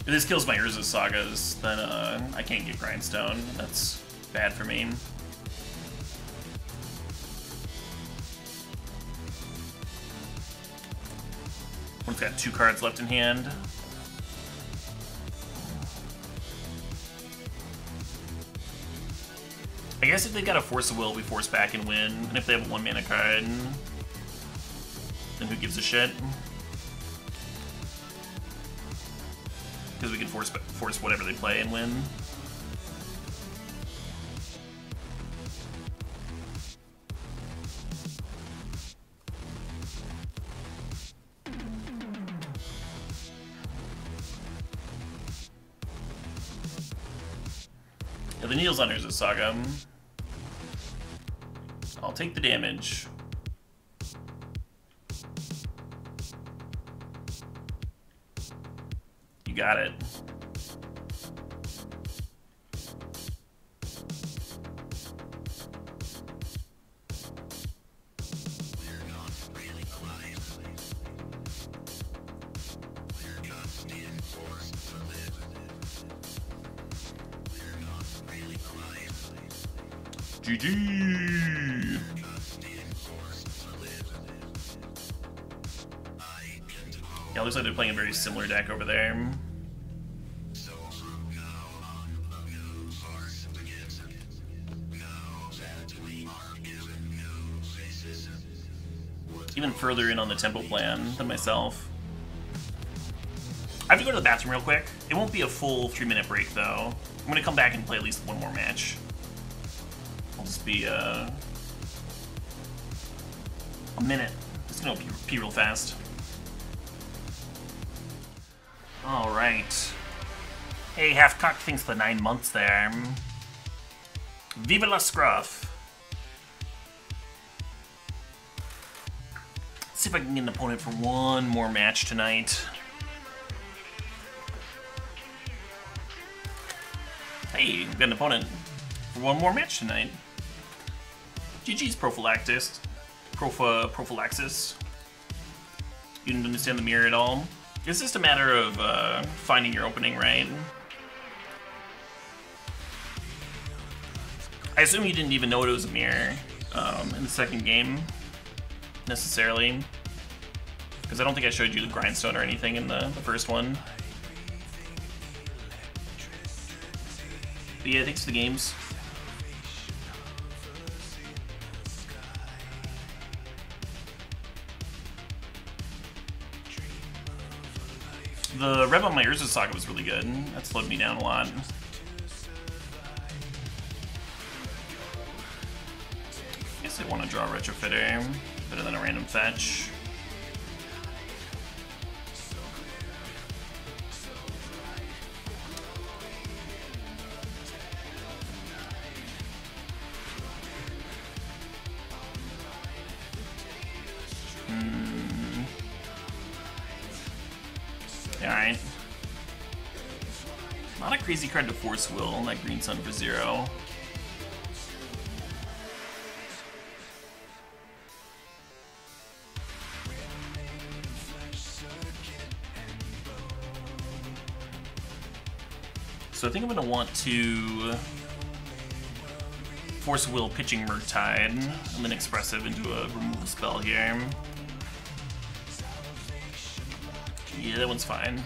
If this kills my Urza's Sagas, then I can't get Grindstone. That's bad for me. One's got two cards left in hand. I guess if they got a Force of Will, we force back and win. And if they have a 1-mana card, then who gives a shit? Because we can force whatever they play and win. The Needle's on Urza's Saga. I'll take the damage. You got it. GG! Yeah, looks like they're playing a very similar deck over there. Even further in on the tempo plan than myself. I have to go to the bathroom real quick. It won't be a full 3-minute break though. I'm gonna come back and play at least one more match. Be a minute. It's gonna pee real fast. All right. Hey, half-cocked things for 9 months there. Viva la scruff. Let's see if I can get an opponent for one more match tonight. Hey, I've got an opponent for one more match tonight. GG's Prophylaxis. Prophylaxis. You didn't understand the mirror at all. It's just a matter of finding your opening, right? I assume you didn't even know it was a mirror in the second game, necessarily. Because I don't think I showed you the Grindstone or anything in the first one. But yeah, thanks for the games. The rev on my Urza's Saga was really good. That slowed me down a lot. I guess I want to draw a Retrofitter. Better than a random fetch. Crazy card to Force Will, like Green Sun for 0. So I think I'm going to want to Force Will pitching Murktide and then Expressive into a removal spell here. Yeah, that one's fine.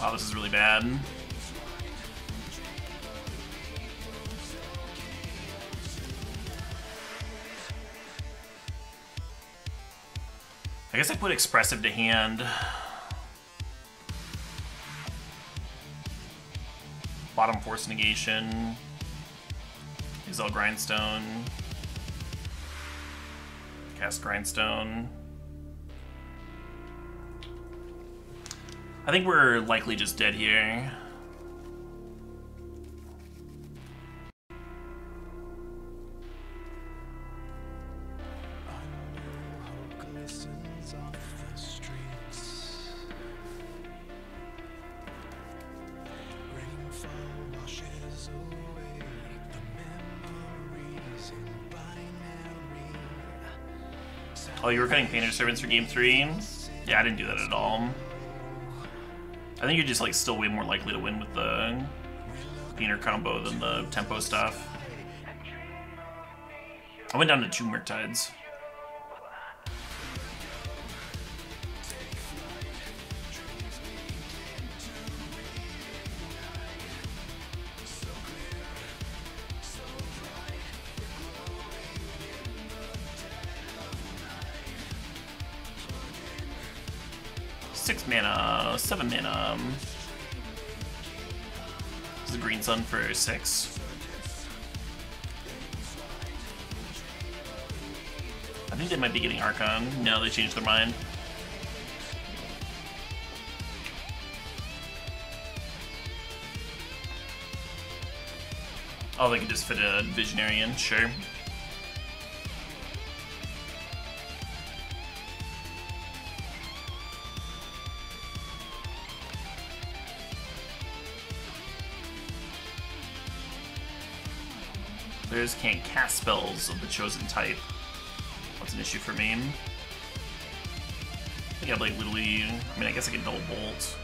Wow, this is really bad. I guess I put Expressive to hand. Bottom Force Negation. Exile Grindstone. Cast Grindstone. I think we're likely just dead here. Oh, you were cutting Painter's Servants for Game 3? Yeah, I didn't do that at all. I think you're just like still way more likely to win with the Painter combo than the tempo stuff. I went down to 2 Murktides. This is the Green Sun for 6. I think they might be getting Archon. No, they changed their mind. Oh, they can just fit a Visionary in, sure. Can't cast spells of the chosen type. That's an issue for me. I think I'd like literally, I mean, I guess I can double bolt.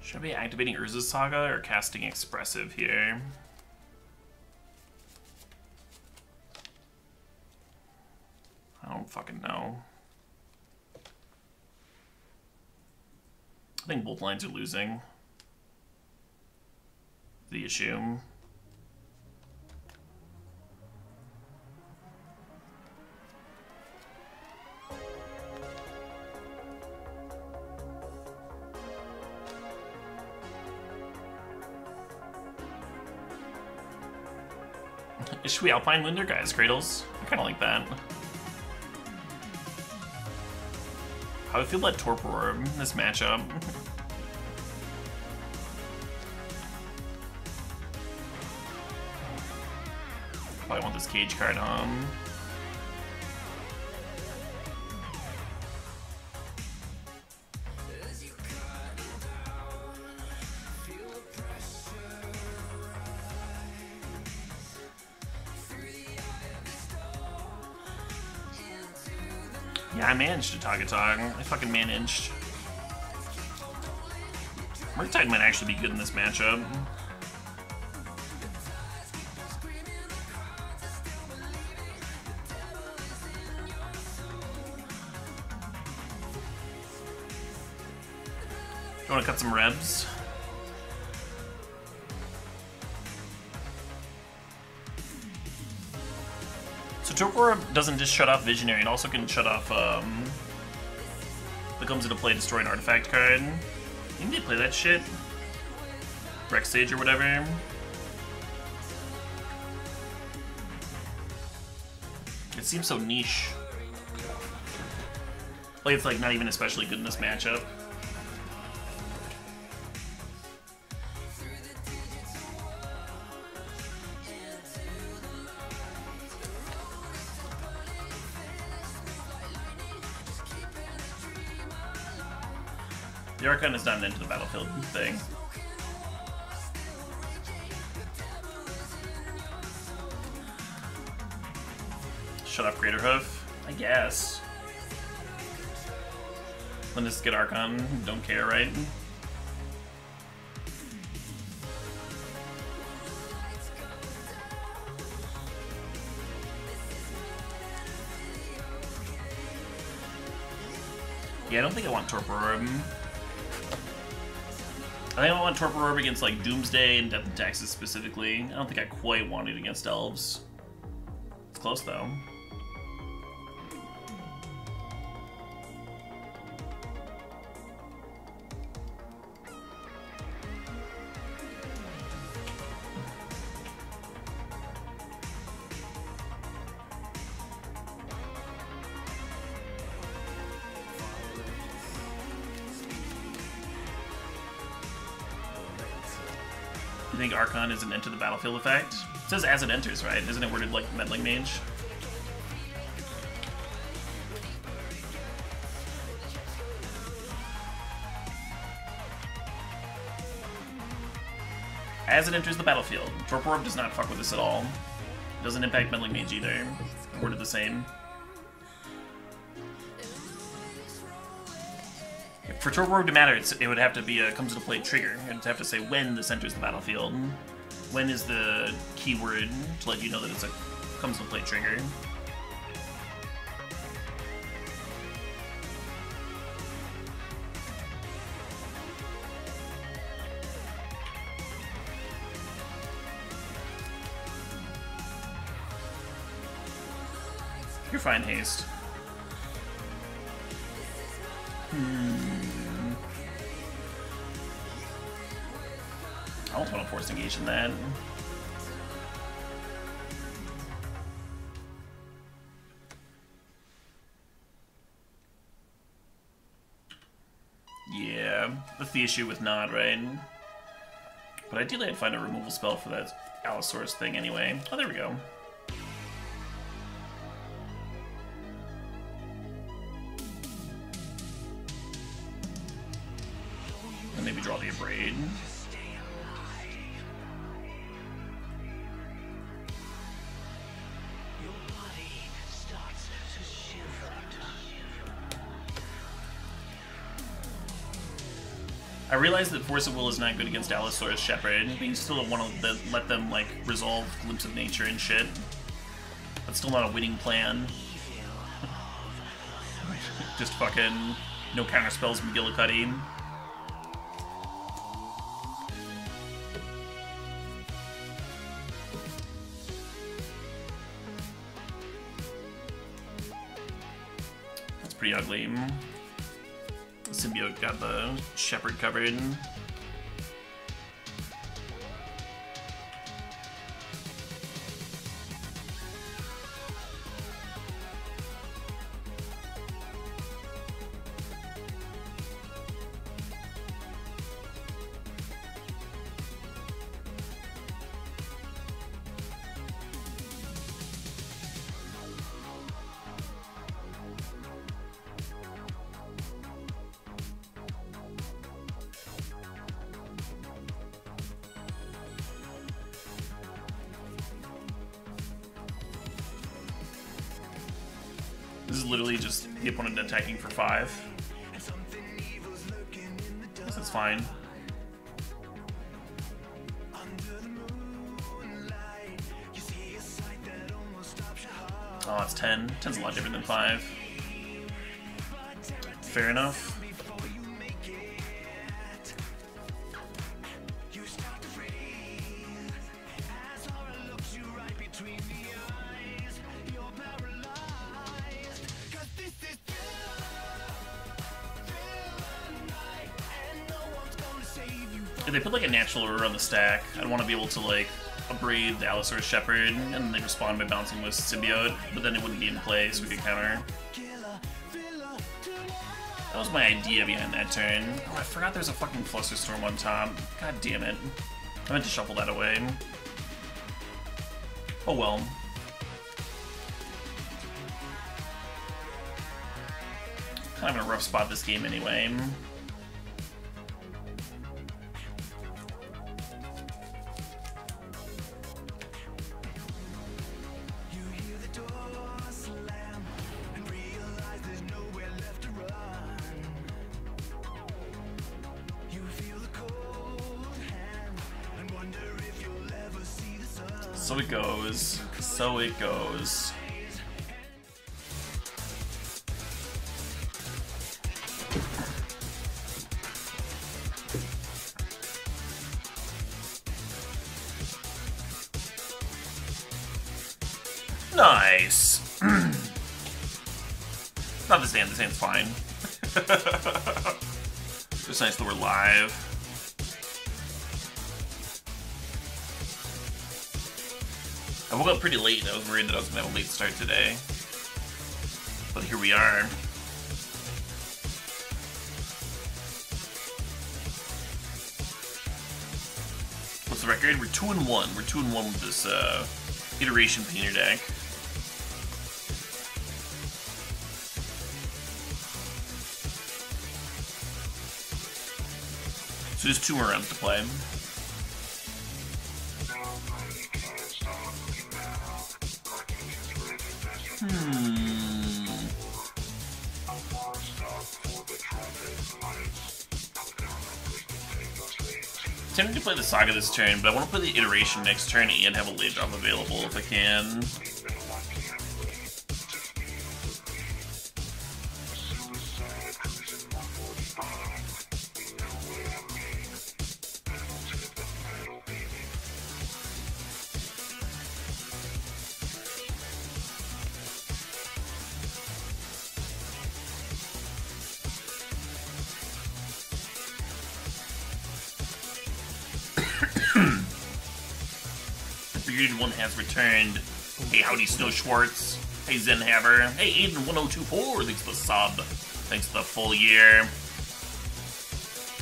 Should I be activating Urza's Saga or casting Expressive here? Fucking no. I think both lines are losing. The issue. Should we Alpine Linder guys, Cradles? I kind of like that. I would feel that Torpor in this matchup. Probably want this cage card on. I managed to Tagatog. I fucking managed. Murktide might actually be good in this matchup. You want to cut some Rebs? Torpor doesn't just shut off Visionary, it also can shut off, that comes into play, destroy an artifact card. You need to play that shit. Wreck Stage or whatever. It seems so niche. Like, it's like not even especially good in this matchup. Archon is not an Into the Battlefield thing. Shut up, Greater Hoof. I guess. Let us get Archon. Don't care, right? Yeah, I don't think I want Torpor Orb. I think I want Torpor Orb against, like, Doomsday and Death and Taxes specifically. I don't think I quite want it against Elves. It's close, though. I think Archon is an enter the battlefield effect. It says as it enters, right? Isn't it worded like Meddling Mage? As it enters the battlefield. Torpor Orb does not fuck with this at all. It doesn't impact Meddling Mage either. Worded the same. For Torpor Orb to matter, it would have to be a comes into play trigger. It would have to say when this enters the battlefield. When is the keyword to let you know that it's a comes into play trigger. You're fine, Haste. I don't want to Force Negation that. Yeah, that's the issue with Nod, right? But ideally I'd find a removal spell for that Allosaurus thing anyway. Oh, there we go. And maybe draw the Abrade. I realize that Force of Will is not good against Allosaurus Shepherd, but you still don't want to let them, like, resolve Glimpse of Nature and shit. That's still not a winning plan. Just fucking no counterspells McGillicuddy. That's pretty ugly. Symbiote got the Shepherd covered. This is literally just the opponent attacking for 5. I guess that's fine. Oh, it's 10. 10's a lot different than 5. Fair enough. If they put like a natural Uro on the stack, I'd want to be able to like abrade the Allosaurus Shepherd and then they respond by bouncing with Symbiote, but then it wouldn't be in play so we could counter. That was my idea behind that turn. Oh, I forgot there's a fucking Fluster Storm on top. God damn it. I meant to shuffle that away. Oh well. Kind of in a rough spot this game anyway. So it goes, so it goes. Nice. Not the same. The same's fine. Just nice that we're live. I woke up pretty late. I was worried that I was gonna have a late start today, but here we are. What's the record? We're 2-1. We're 2-1 with this iteration painter deck. So there's 2 more rounds to play. I need to play the Saga this turn, but I want to play the Iteration next turn and have a late drop available if I can. Returned. Hey, howdy, Snow Schwartz. Hey, Zen Haver. Hey, Aiden1024. Thanks for the sub. Thanks for the full year.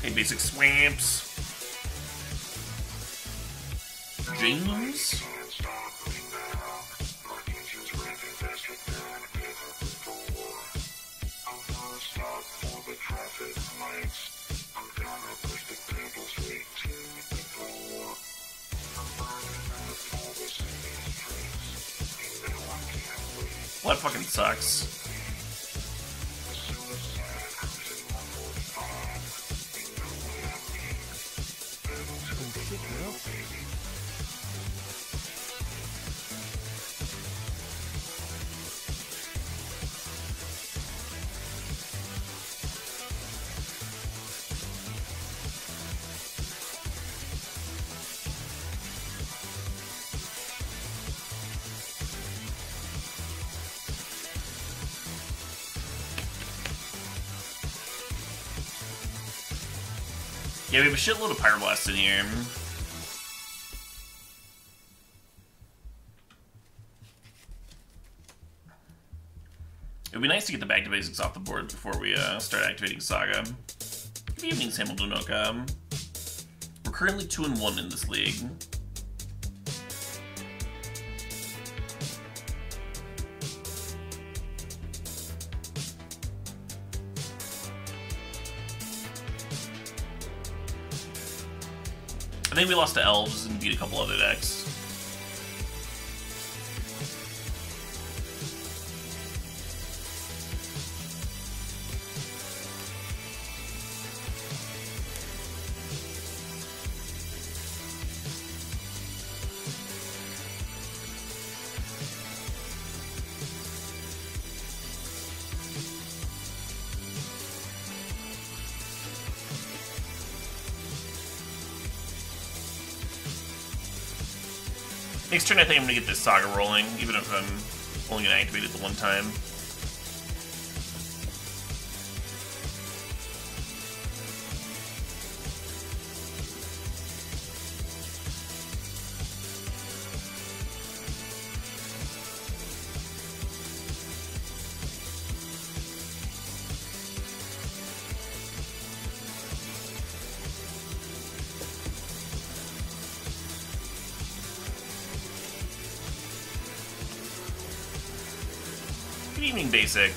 Hey, Basic Swamps. James? Well, that fucking sucks. Yeah, we have a shitload of Pyroblast in here. It'd be nice to get the Back to Basics off the board before we start activating Saga. Good evening, Samuel Dunoka. We're currently 2-1 in this league. I think we lost to Elves and beat a couple other decks. Next turn, I think I'm gonna get this Saga rolling, even if I'm only gonna activate it the one time. Basic.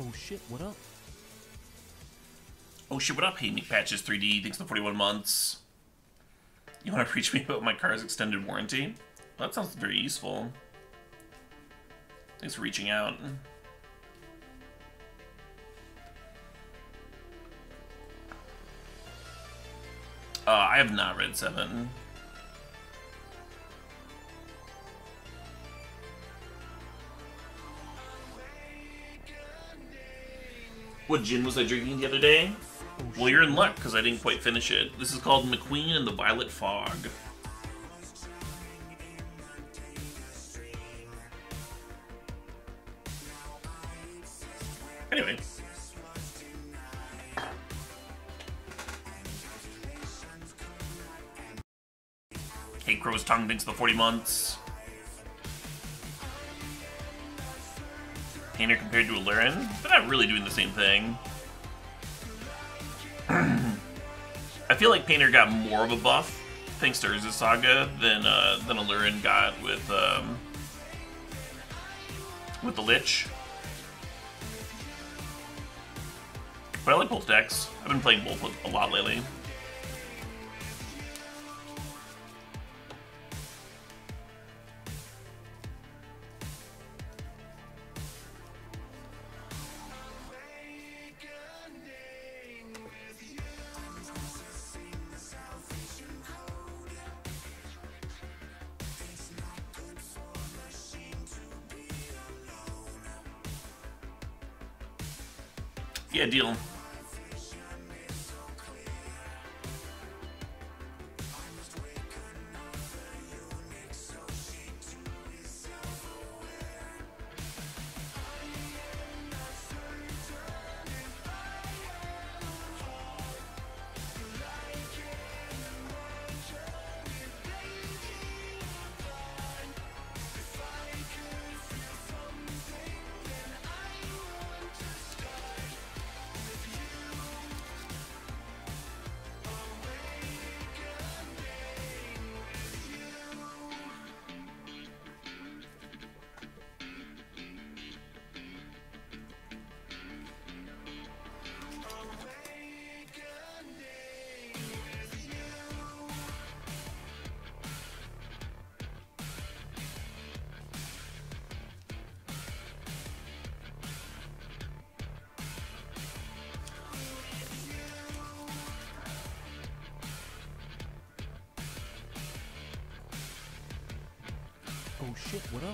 Oh shit, what up? Oh shit, what up? Hey, Nick Patches 3D, thanks for 41 months. You want to reach me about my car's extended warranty? Well, that sounds very useful. Thanks for reaching out. I have not read 7. What gin was I drinking the other day? Oh, well, you're in luck, because I didn't quite finish it. This is called McQueen and the Violet Fog. Anyway. Hey, Crow's Tongue, thanks for the 40 months. Painter compared to a Lurin. They're not really doing the same thing. I feel like Painter got more of a buff, thanks to Urza's Saga, than a Lurin got with the Lich. But I like both decks. I've been playing both a lot lately. Yeah, deal.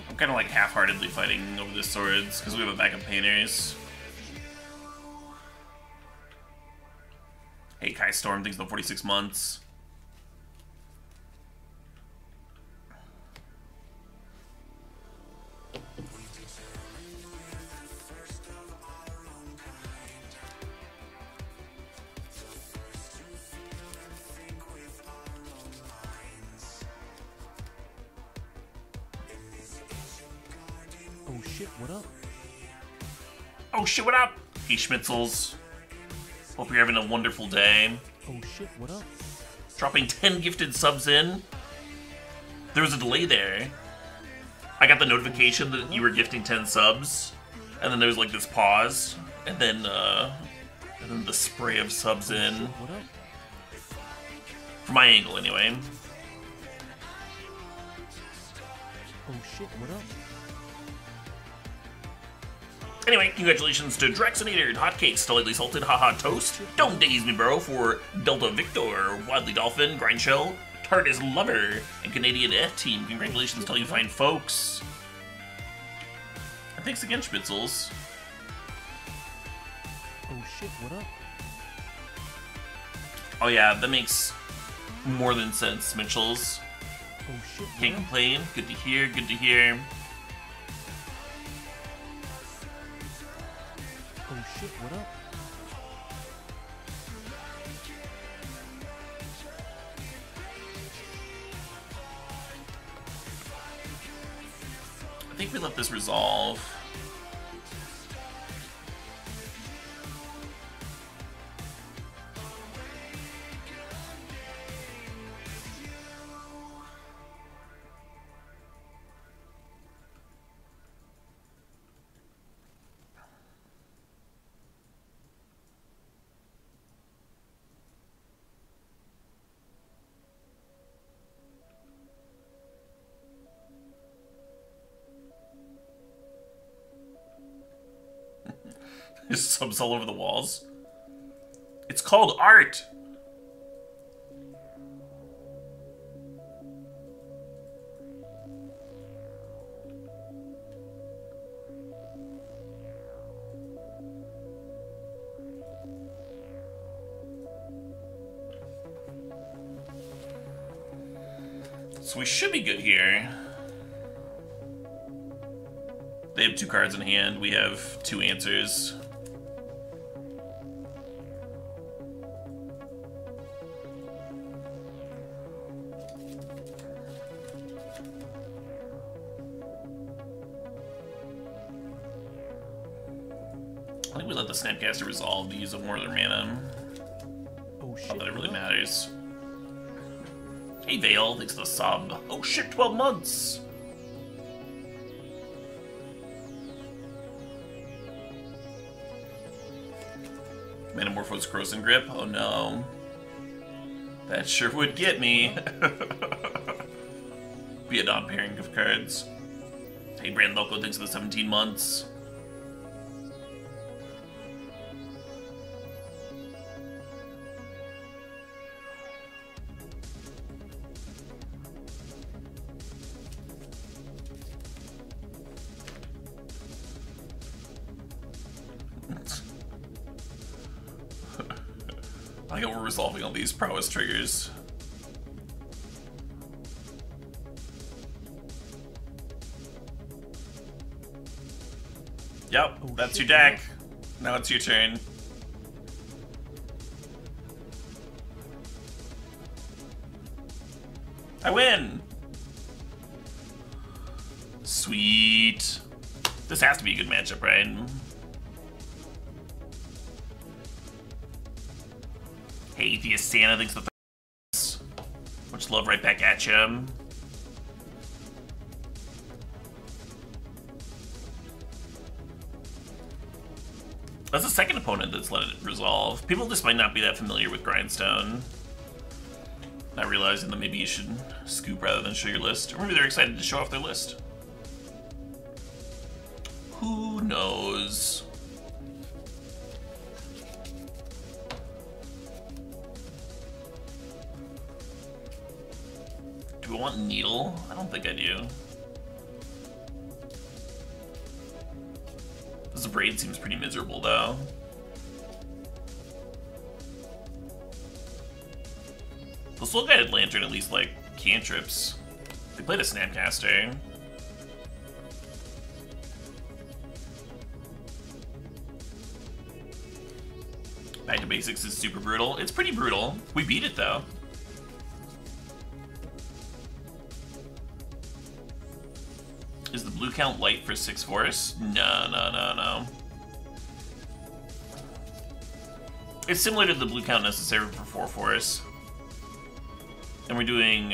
I'm kind of like half-heartedly fighting over the swords because we have a backup Painters. Hey, Kai Storm, thanks for 46 months. What up? Hey, Schmitzels. Hope you're having a wonderful day. Oh shit, what up? Dropping 10 gifted subs in. There was a delay there. I got the notification that you were gifting 10 subs, and then there was like this pause, and then the spray of subs in. From my angle, anyway. Oh shit, what up? Anyway, congratulations to Draxonator, Hotcakes, Slightly Salted, Haha Toast, Don't Daze Me Bro for Delta Victor, Wildly Dolphin, Grindshell, TARDIS Lover, and Canadian F Team. Congratulations to all you fine folks. And thanks again, Schmitzels. Oh shit, what up? Oh yeah, that makes more than sense, Mitchells. Oh shit, can't complain. Good to hear, good to hear. Oh shit, what up? I think we let this resolve. There's subs all over the walls. It's called art! So we should be good here. They have two cards in hand. We have two answers. I think we let the Snapcaster resolve the use of more of their mana. Oh shit. Not that it really matters. Hey Vale, thanks for the sub. Oh shit, 12 months! Metamorphose Corrosion Grip? Oh no. That sure would get me. Be an odd pairing of cards. Hey Brand Loco, thanks for the 17 months. Resolving all these prowess triggers. Yep, oh, that's your deck. Now it's your turn. I win! Sweet. This has to be a good matchup, right? Atheist Santa, thanks for the th much love right back at you. That's the second opponent that's let it resolve. People just might not be that familiar with Grindstone. Not realizing that maybe you should scoop rather than show your list. Or maybe they're excited to show off their list. Who knows? Do I want Needle? I don't think I do. This braid seems pretty miserable, though. The Soul Guided Lantern at least, like, cantrips. They played a Snapcaster. Back to Basics is super brutal. It's pretty brutal. We beat it, though. Is the blue count light for 6 Force? No, no, no, no. It's similar to the blue count necessary for 4 Force. And we're doing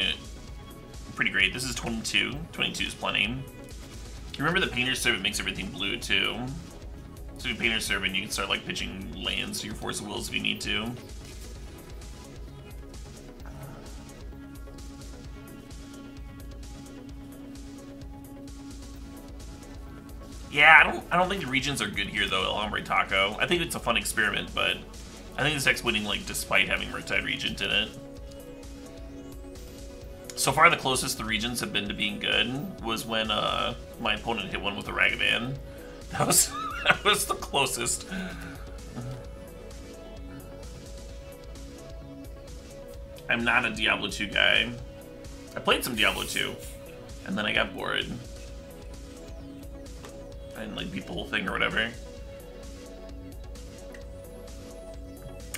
pretty great. This is 22. 22 is plenty. Remember the Painter's Servant makes everything blue, too. So with Painter's Servant, you can start, like, pitching lands to your Force of Wills if you need to. Yeah, I don't think the regions are good here though, El Hombre Taco. I think it's a fun experiment, but I think this deck's winning like despite having Murktide Regent in it. So far the closest the regions have been to being good was when my opponent hit one with a Ragavan. That was the closest. I'm not a Diablo 2 guy. I played some Diablo 2, and then I got bored. I didn't like beat the whole thing or whatever.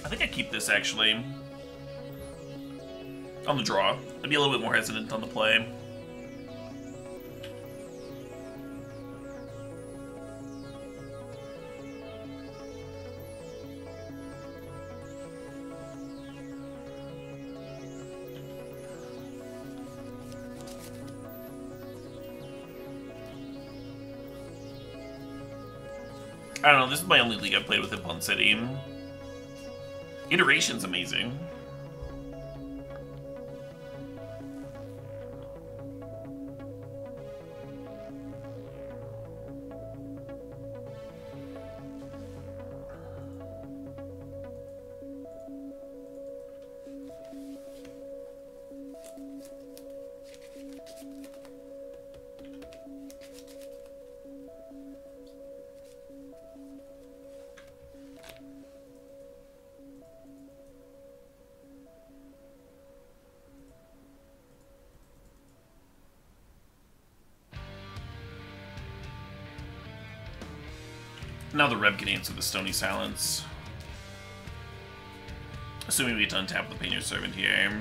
I think I keep this actually. On the draw. I'd be a little bit more hesitant on the play. I don't know, this is my only league I've played with in Pun City. Iteration's amazing. Now the Reb can answer the Stony Silence. Assuming we get to untap the Painter's Servant here.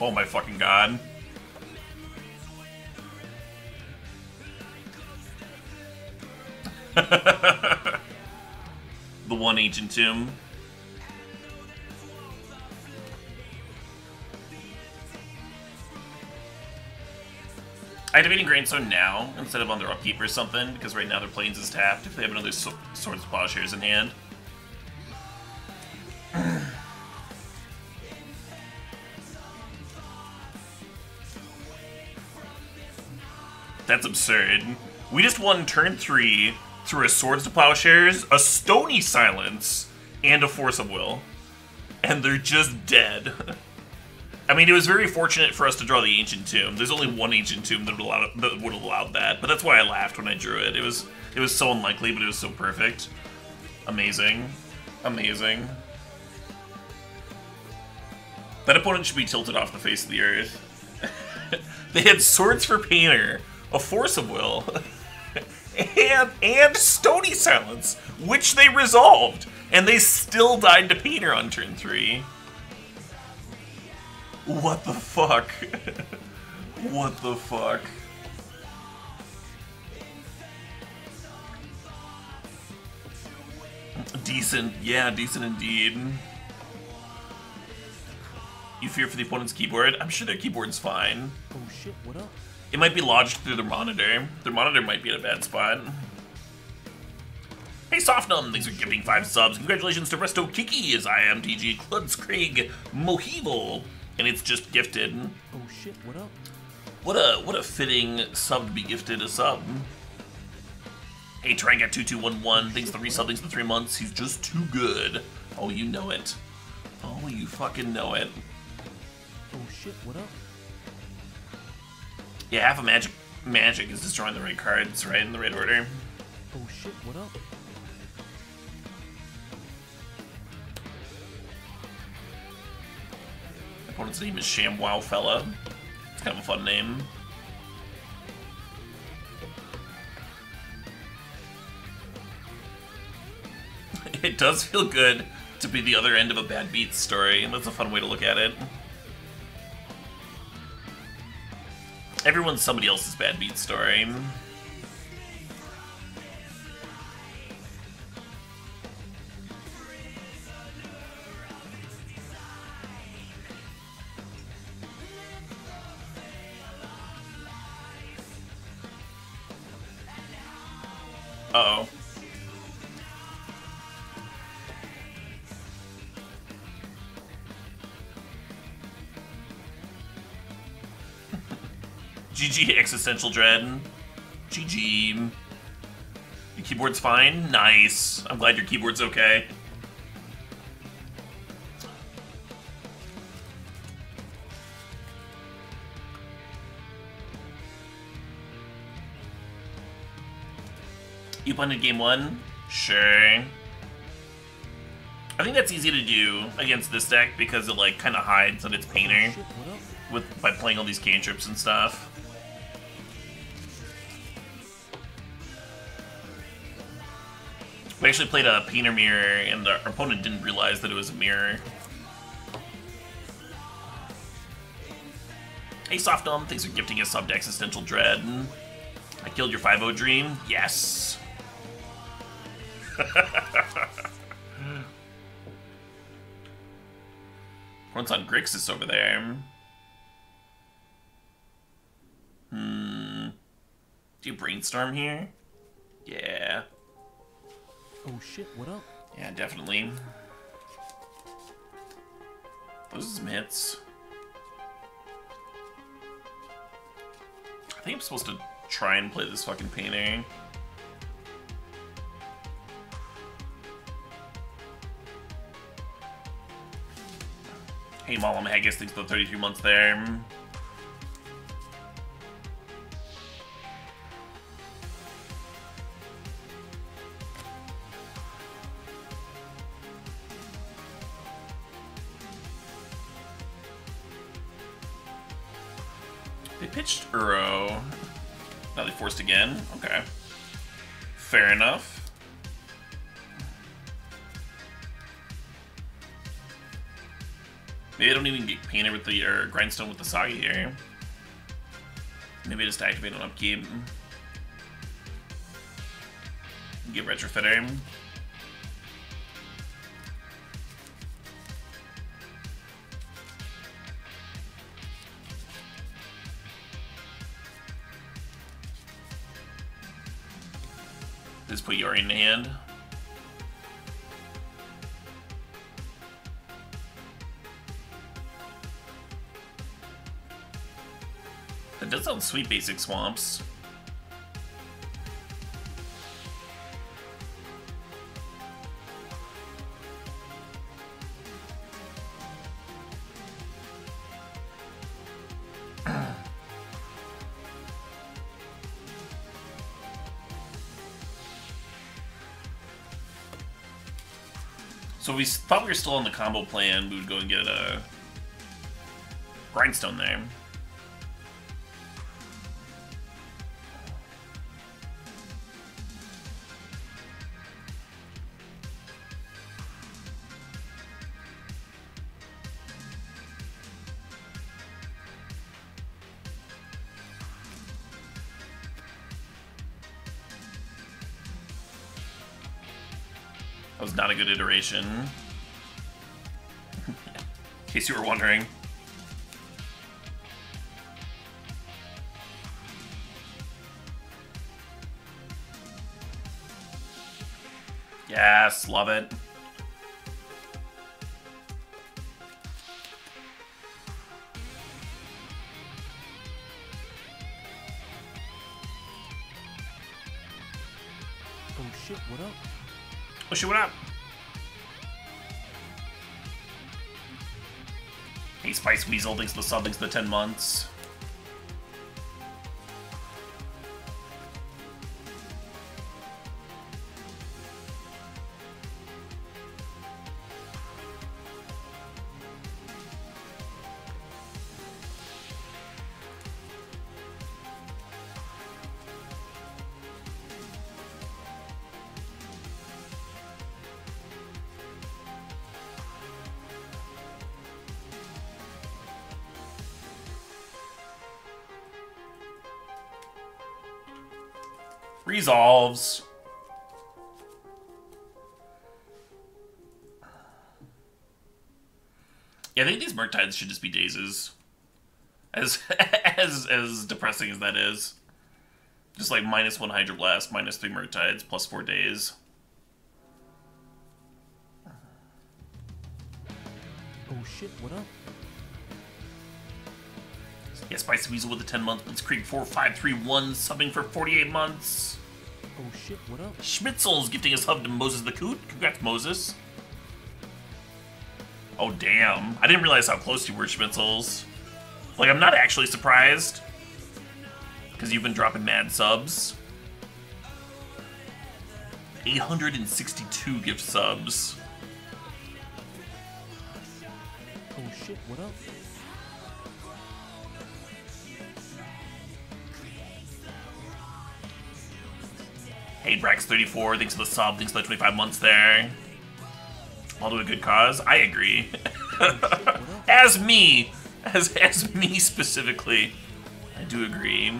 Oh my fucking god. The one ancient tomb. Activating Grindstone now instead of on their upkeep or something, because right now their plains is tapped if they have another Swords of Plowshares in hand. That's absurd. We just won turn 3 through a Swords to Plowshares, a Stony Silence, and a Force of Will. And they're just dead. I mean, it was very fortunate for us to draw the Ancient Tomb. There's only one Ancient Tomb that would have allowed that, but that's why I laughed when I drew it. It was so unlikely, but it was so perfect. Amazing. Amazing. That opponent should be tilted off the face of the earth. They had Swords for Painter, a Force of Will, and Stony Silence, which they resolved, and they still died to Painter on turn 3. What the fuck? What the fuck? Decent, yeah, decent indeed. You fear for the opponent's keyboard? I'm sure their keyboard's fine. Oh shit, what up? It might be lodged through their monitor. Their monitor might be in a bad spot. Hey Softnum, thanks for giving 5 subs. Congratulations to Resto Kiki, as I am TG Cluds Craig Moheeble. And it's just gifted. Oh shit, what up? What a fitting sub to be gifted a sub. Hey Trangat2211, thanks for the resub, thanks for 3 months. He's just too good. Oh, you know it. Oh, you fucking know it. Oh shit, what up? Yeah, half of magic is destroying the right cards, right, in the right order. Oh shit, what up? My opponent's name is ShamWow Fella. It's kind of a fun name. It does feel good to be the other end of a bad beat story, and that's a fun way to look at it. Everyone's somebody else's bad beat story. Uh-oh. GG Existential Dread. GG. Your keyboard's fine? Nice. I'm glad your keyboard's okay. You punted game 1? Sure. I think that's easy to do against this deck because it like kinda hides on its painter by playing all these cantrips and stuff. We actually played a painter mirror, and our opponent didn't realize that it was a mirror. Hey Softdom, thanks for gifting us sub to Existential Dread. I killed your 5-0 dream? Yes! One's on Grixis over there. Do you brainstorm here? Yeah. Oh shit, what up? Yeah, definitely. Those are some hits. I think I'm supposed to try and play this fucking painter. Hey, Mama Haggis, thanks for the 33 months there. They pitched Uro. Now they forced again. Okay. Fair enough. Maybe I don't even get painted with the Grindstone with the Saga here. Maybe I just activate an upkeep. Get Retrofitter. Just put Yori in the hand. That does sound sweet, basic swamps. So if we thought we were still on the combo plan, we would go and get a Grindstone there. That was not a good iteration. In case you were wondering. Yes, love it. Oh shit, what up? Oh shit, what up? Hey Spice Weasel, thanks for the sub, thanks for the 10 months. Resolves. Yeah, I think these Murktides should just be Dazes. As depressing as that is. Just like -1 Hydroblast, -3 Murktides, +4 Daze. Oh shit, what up? Yeah, Spicy Weasel with the 10 months, but it's Krieg 4531 subbing for 48 months. Oh shit, what up? Schmitzel's gifting his hub to Moses the Coot. Congrats, Moses. Oh, damn. I didn't realize how close you were, Schmitzel's. Like, I'm not actually surprised. Because you've been dropping mad subs. 862 gift subs. Oh shit, what up? Hey, Brax34, thanks for the sub, thanks for the 25 months there. All to a good cause. I agree. As me specifically, I do agree.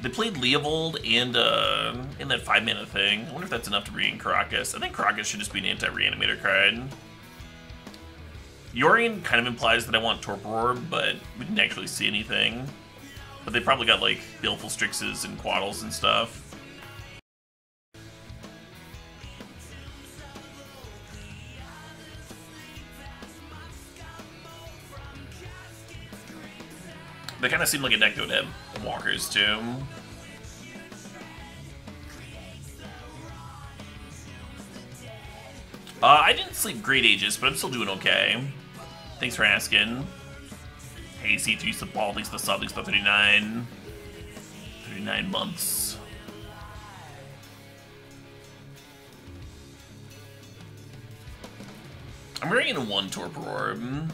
They played Leovold and in that 5-mana thing. I wonder if that's enough to bring in Karakas. I think Karakas should just be an anti-reanimator card. Yorian kind of implies that I want Torpor Orb, but we didn't actually see anything. But they probably got, like, Baleful Strixes and Quaddles and stuff. They kind of seem like a deck that would have Walkers, too. I didn't sleep great ages, but I'm still doing okay. Thanks for asking. Hey, C2 used the ball, thanks to the sub, thanks to 39. 39 months. I'm bringing in 1 Torpor Orb.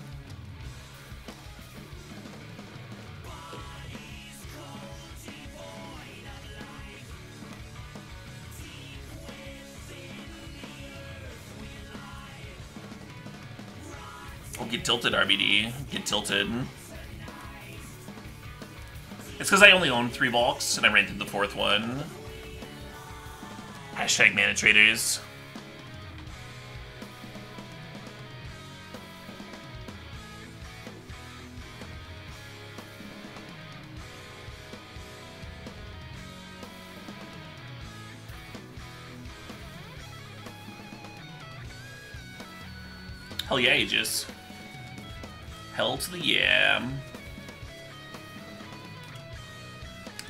Don't get tilted, RBD. Get tilted. It's because I only own 3 bulks, and I rented the 4th one. Hashtag mana traders. Hell yeah, Aegis. Hell to the yeah.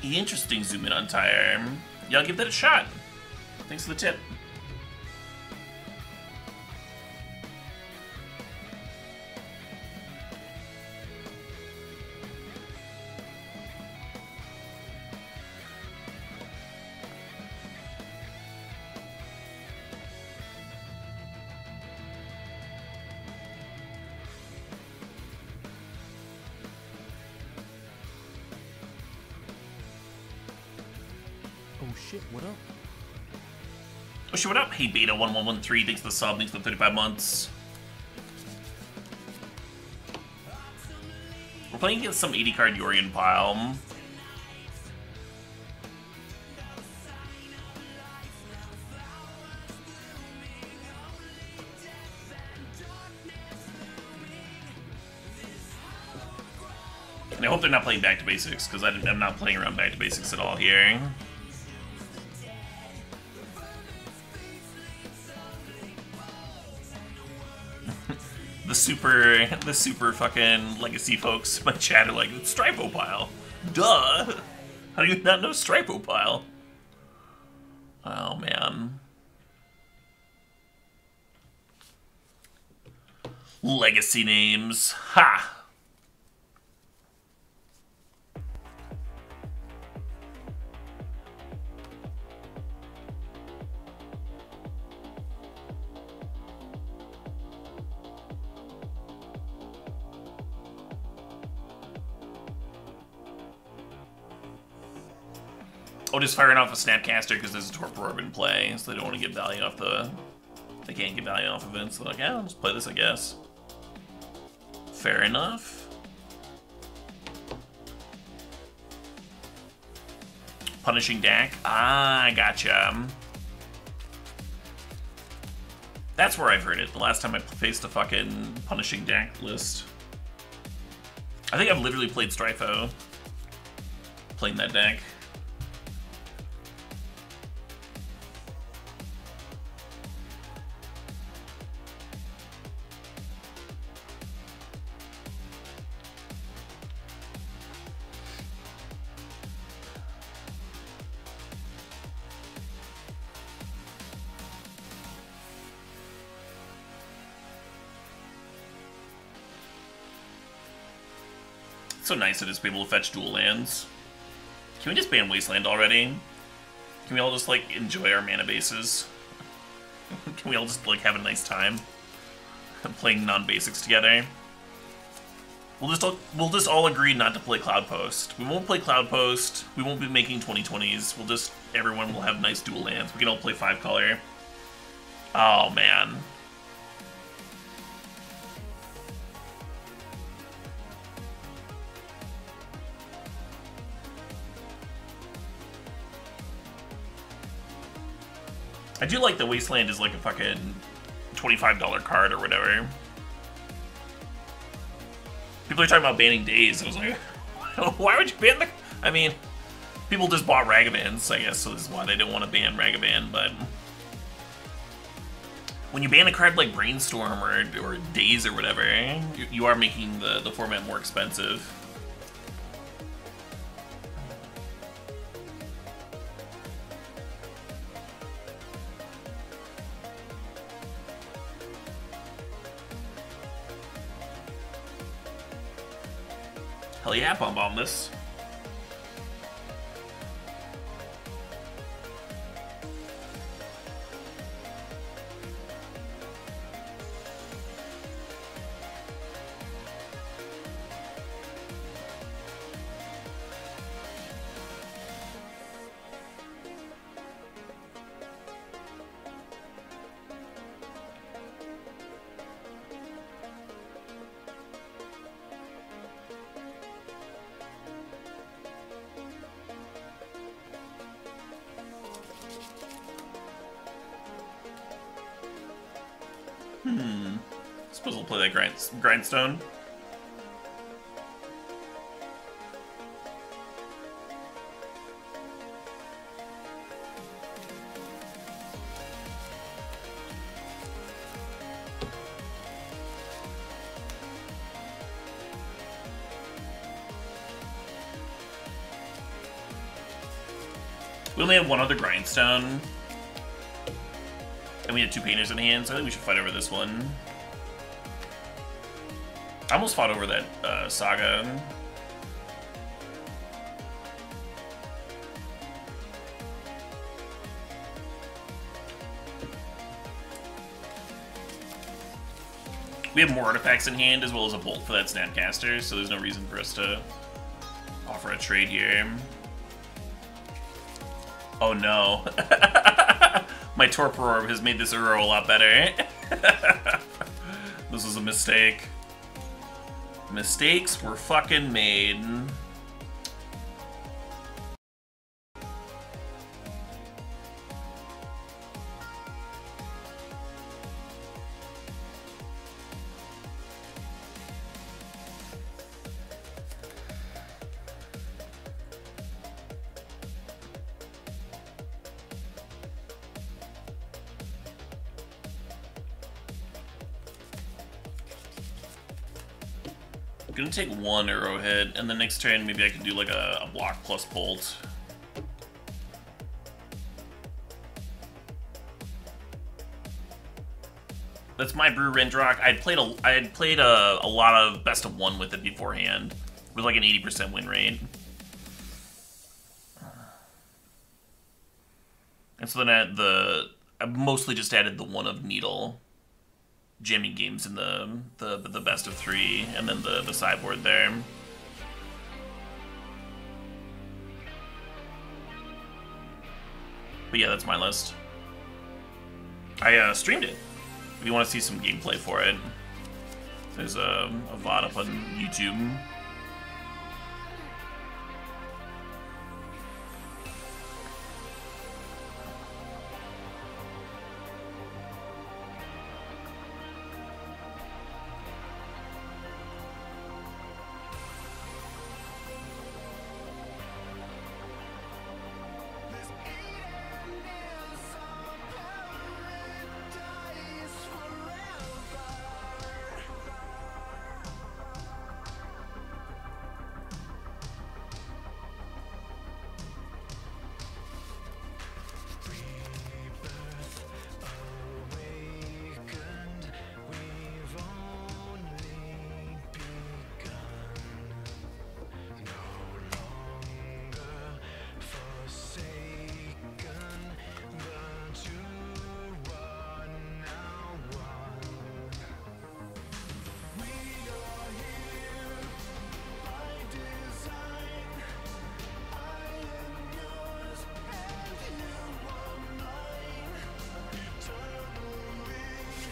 Interesting zoom in on tire. Y'all give that a shot. Thanks for the tip. What up? Hey, Beta1113, thanks for the sub, thanks for the 35 months. We're playing against some 80 card Yorion pile. And I hope they're not playing Back to Basics, because I'm not playing around Back to Basics at all here. The super fucking legacy folks in my chat are like, it's Stripe Opal. Duh. How do you not know Stripe Opal? Oh man. Legacy names. Ha! Oh, just firing off a Snapcaster because there's a Torpor in play, so they don't want to get value off the... They can't get value off of it, so they're like, yeah, I'll just play this, I guess. Fair enough. Punishing Dak. Ah, gotcha. That's where I've heard it. The last time I faced a fucking Punishing Dak list. I think I've literally played Strifo. Playing that deck. So nice it is to be able to fetch dual lands. Can we just ban Wasteland already? Can we all just, like, enjoy our mana bases? Can we all just, like, have a nice time playing non-basics together? We'll just all agree not to play Cloud Post. We won't play Cloud Post. We won't be making 2020s. We'll just... Everyone will have nice dual lands. We can all play 5-color. Oh, man. I do like that Wasteland is like a fucking $25 card or whatever. People are talking about banning Days, and I was like, why would you ban the... I mean, people just bought Ragavans, I guess, so this is why they didn't want to ban Ragavan, but... When you ban a card like Brainstorm or Days or whatever, you are making the format more expensive. Hell yeah, Bomb Bomb this. Hmm. I suppose we'll play that Grindstone. We only have one other Grindstone. And we had two painters in hand, so I think we should fight over this one. I almost fought over that Saga. We have more artifacts in hand, as well as a bolt for that Snapcaster, so there's no reason for us to offer a trade here. Oh no. My Torpor Orb has made this Uro a lot better. This was a mistake. Mistakes were fucking made. Gonna take one arrowhead, and the next turn maybe I can do like a block plus bolt. That's my Brew Rendrock. I had played a lot of best of one with it beforehand, with like an 80% win rate. And so then I mostly just added the one of Needle. Jamming games in the best of three, and then the sideboard there. But yeah, that's my list. I streamed it. If you want to see some gameplay for it, there's a VOD up on YouTube.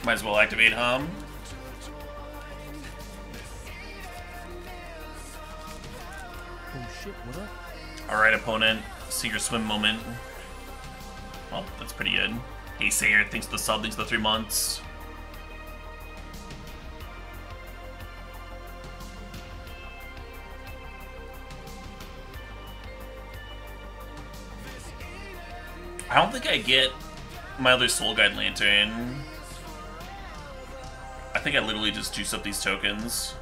Might as well activate Hum. Oh shit, what up? Alright, opponent. See your swim moment. Well, that's pretty good. Hey, Sayer, thanks for the sub, thanks for the 3 months. I don't think I get my other Soul Guide Lantern. I think I literally just juice up these tokens.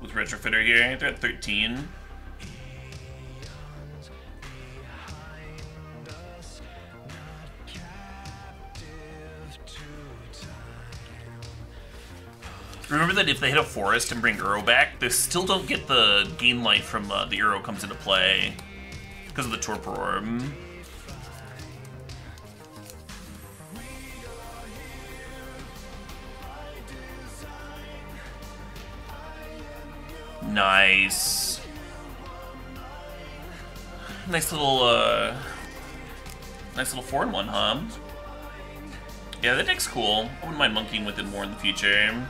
With Retrofitter here, they're at 13. Remember that if they hit a forest and bring Uro back, they still don't get the gain life from the Uro comes into play because of the Torpor Orb. Nice. Nice little 4-in-1, huh? Yeah, that deck's cool. I wouldn't mind monkeying with it more in the future.